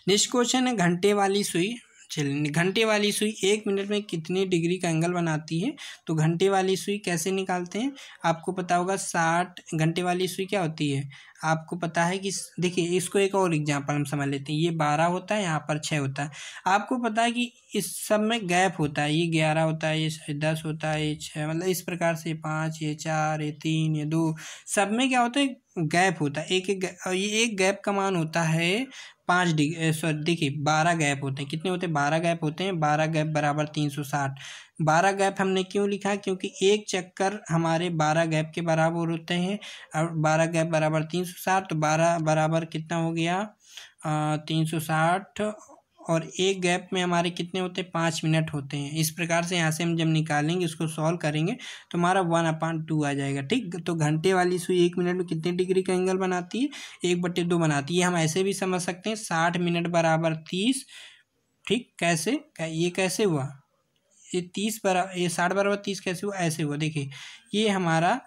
नेक्स्ट क्वेश्चन है घंटे वाली सुई। चलिए, घंटे वाली सुई एक मिनट में कितने डिग्री का एंगल बनाती है, तो घंटे वाली सुई कैसे निकालते हैं, आपको पता होगा साठ। घंटे वाली सुई क्या होती है, आपको पता है कि देखिए इसको एक और एग्जाम्पल हम समझ लेते हैं। ये बारह होता है, यहाँ पर छः होता है। आपको पता है कि इस सब में गैप होता है, ये ग्यारह होता है, ये दस होता है, ये छः, मतलब इस प्रकार से पाँच, ये चार, ये तीन, ये दो, सब में क्या होता है गैप होता है। एक एक ये एक गैप का मान होता है पाँच डिग्री, सॉरी देखिए बारह गैप होते हैं, कितने होते हैं, बारह गैप होते हैं। बारह गैप बराबर तीन सौ साठ। बारह गैप हमने क्यों लिखा है, क्योंकि एक चक्कर हमारे बारह गैप के बराबर होते हैं, और बारह गैप बराबर तीन सौ साठ, तो बारह बराबर कितना हो गया तीन सौ साठ और एक गैप में हमारे कितने होते हैं, पाँच मिनट होते हैं। इस प्रकार से यहाँ से हम जब निकालेंगे, इसको सॉल्व करेंगे तो हमारा वन अपॉन टू आ जाएगा। ठीक, तो घंटे वाली सुई एक मिनट में कितने डिग्री का एंगल बनाती है, एक बटे दो बनाती है। हम ऐसे भी समझ सकते हैं, साठ मिनट बराबर तीस। ठीक, कैसे, ये कैसे हुआ, ये तीस बराबर, ये साठ बराबर तीस कैसे हुआ, ऐसे हुआ। देखिए ये हमारा,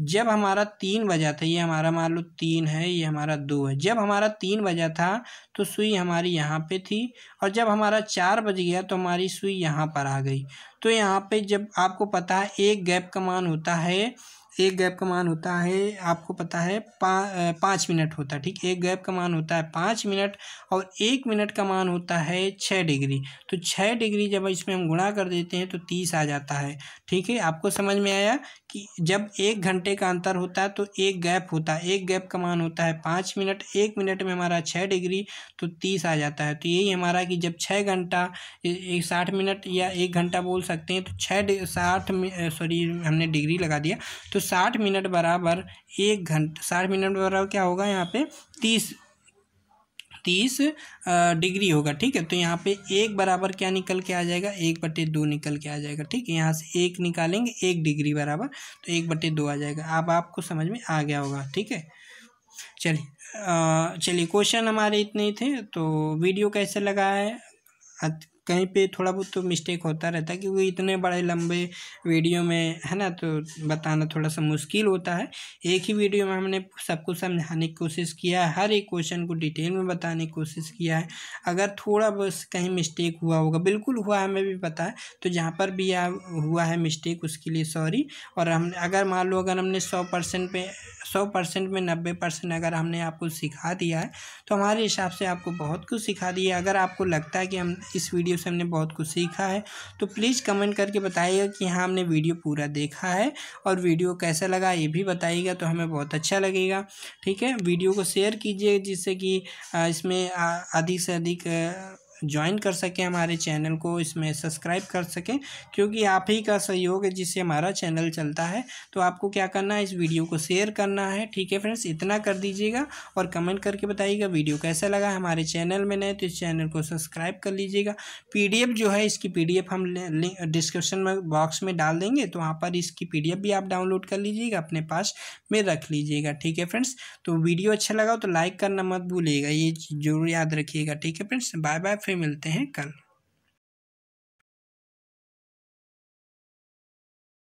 जब हमारा तीन बजा था, ये हमारा मान लो तीन है, ये हमारा दो है। जब हमारा तीन बजा था तो सुई हमारी यहाँ पे थी, और जब हमारा चार बज गया तो हमारी सुई यहाँ पर आ गई। तो यहाँ पे जब आपको पता है एक गैप का मान होता है, एक गैप का मान होता है, आपको पता है पा, पाँच मिनट होता है। ठीक, एक गैप का मान होता है पाँच मिनट और एक मिनट का मान होता है छः डिग्री। तो छः डिग्री जब इसमें हम गुणा कर देते हैं तो तीस आ जाता है। ठीक है, आपको समझ में आया कि जब एक घंटे का अंतर होता है तो एक गैप होता है, एक गैप का मान होता है पाँच मिनट, एक मिनट में हमारा छः डिग्री तो तीस आ जाता है। तो यही हमारा कि जब छः घंटा एक साठ मिनट या एक घंटा बोल सकते हैं, तो छः साठ सॉरी हमने डिग्री लगा दिया, तो साठ मिनट बराबर एक घंटा, साठ मिनट बराबर क्या होगा यहाँ पे, तीस तीस डिग्री होगा। ठीक है, तो यहाँ पे एक बराबर क्या निकल के आ जाएगा, एक बटे दो निकल के आ जाएगा। ठीक है, यहाँ से एक निकालेंगे, एक डिग्री बराबर तो एक बटे दो आ जाएगा। अब आप, आपको समझ में आ गया होगा। ठीक है, चलिए चलिए क्वेश्चन हमारे इतने ही थे। तो वीडियो कैसे लगा है, कहीं पे थोड़ा बहुत तो मिस्टेक होता रहता है, क्योंकि इतने बड़े लंबे वीडियो में है ना, तो बताना थोड़ा सा मुश्किल होता है। एक ही वीडियो में हमने सबको समझाने की कोशिश किया है, हर एक क्वेश्चन को डिटेल में बताने की कोशिश किया है। अगर थोड़ा बस कहीं मिस्टेक हुआ होगा, बिल्कुल हुआ है, हमें भी पता है, तो जहाँ पर भी हुआ है मिस्टेक उसके लिए सॉरी। और हम अगर मान लो, अगर हमने सौ परसेंट पे सौ परसेंट में नब्बे परसेंट अगर हमने आपको सिखा दिया है, तो हमारे हिसाब से आपको बहुत कुछ सिखा दिया। अगर आपको लगता है कि हम इस वीडियो से हमने बहुत कुछ सीखा है, तो प्लीज़ कमेंट करके बताइएगा कि हाँ हमने वीडियो पूरा देखा है और वीडियो कैसा लगा, ये भी बताइएगा तो हमें बहुत अच्छा लगेगा। ठीक है, वीडियो को शेयर कीजिए जिससे कि इसमें अधिक से अधिक ज्वाइन कर सकें, हमारे चैनल को इसमें सब्सक्राइब कर सकें, क्योंकि आप ही का सहयोग है जिससे हमारा चैनल चलता है। तो आपको क्या करना है, इस वीडियो को शेयर करना है। ठीक है फ्रेंड्स, इतना कर दीजिएगा और कमेंट करके बताइएगा वीडियो कैसा लगा। हमारे चैनल में नए तो इस चैनल को सब्सक्राइब कर लीजिएगा। पीडीएफ जो है, इसकी पीडीएफ हम डिस्क्रिप्शन बॉक्स में डाल देंगे, तो वहाँ पर इसकी पीडीएफ भी आप डाउनलोड कर लीजिएगा, अपने पास में रख लीजिएगा। ठीक है फ्रेंड्स, तो वीडियो अच्छा लगा तो लाइक करना मत भूलिएगा, ये जरूर याद रखिएगा। ठीक है फ्रेंड्स, बाय बाय, मिलते हैं कल।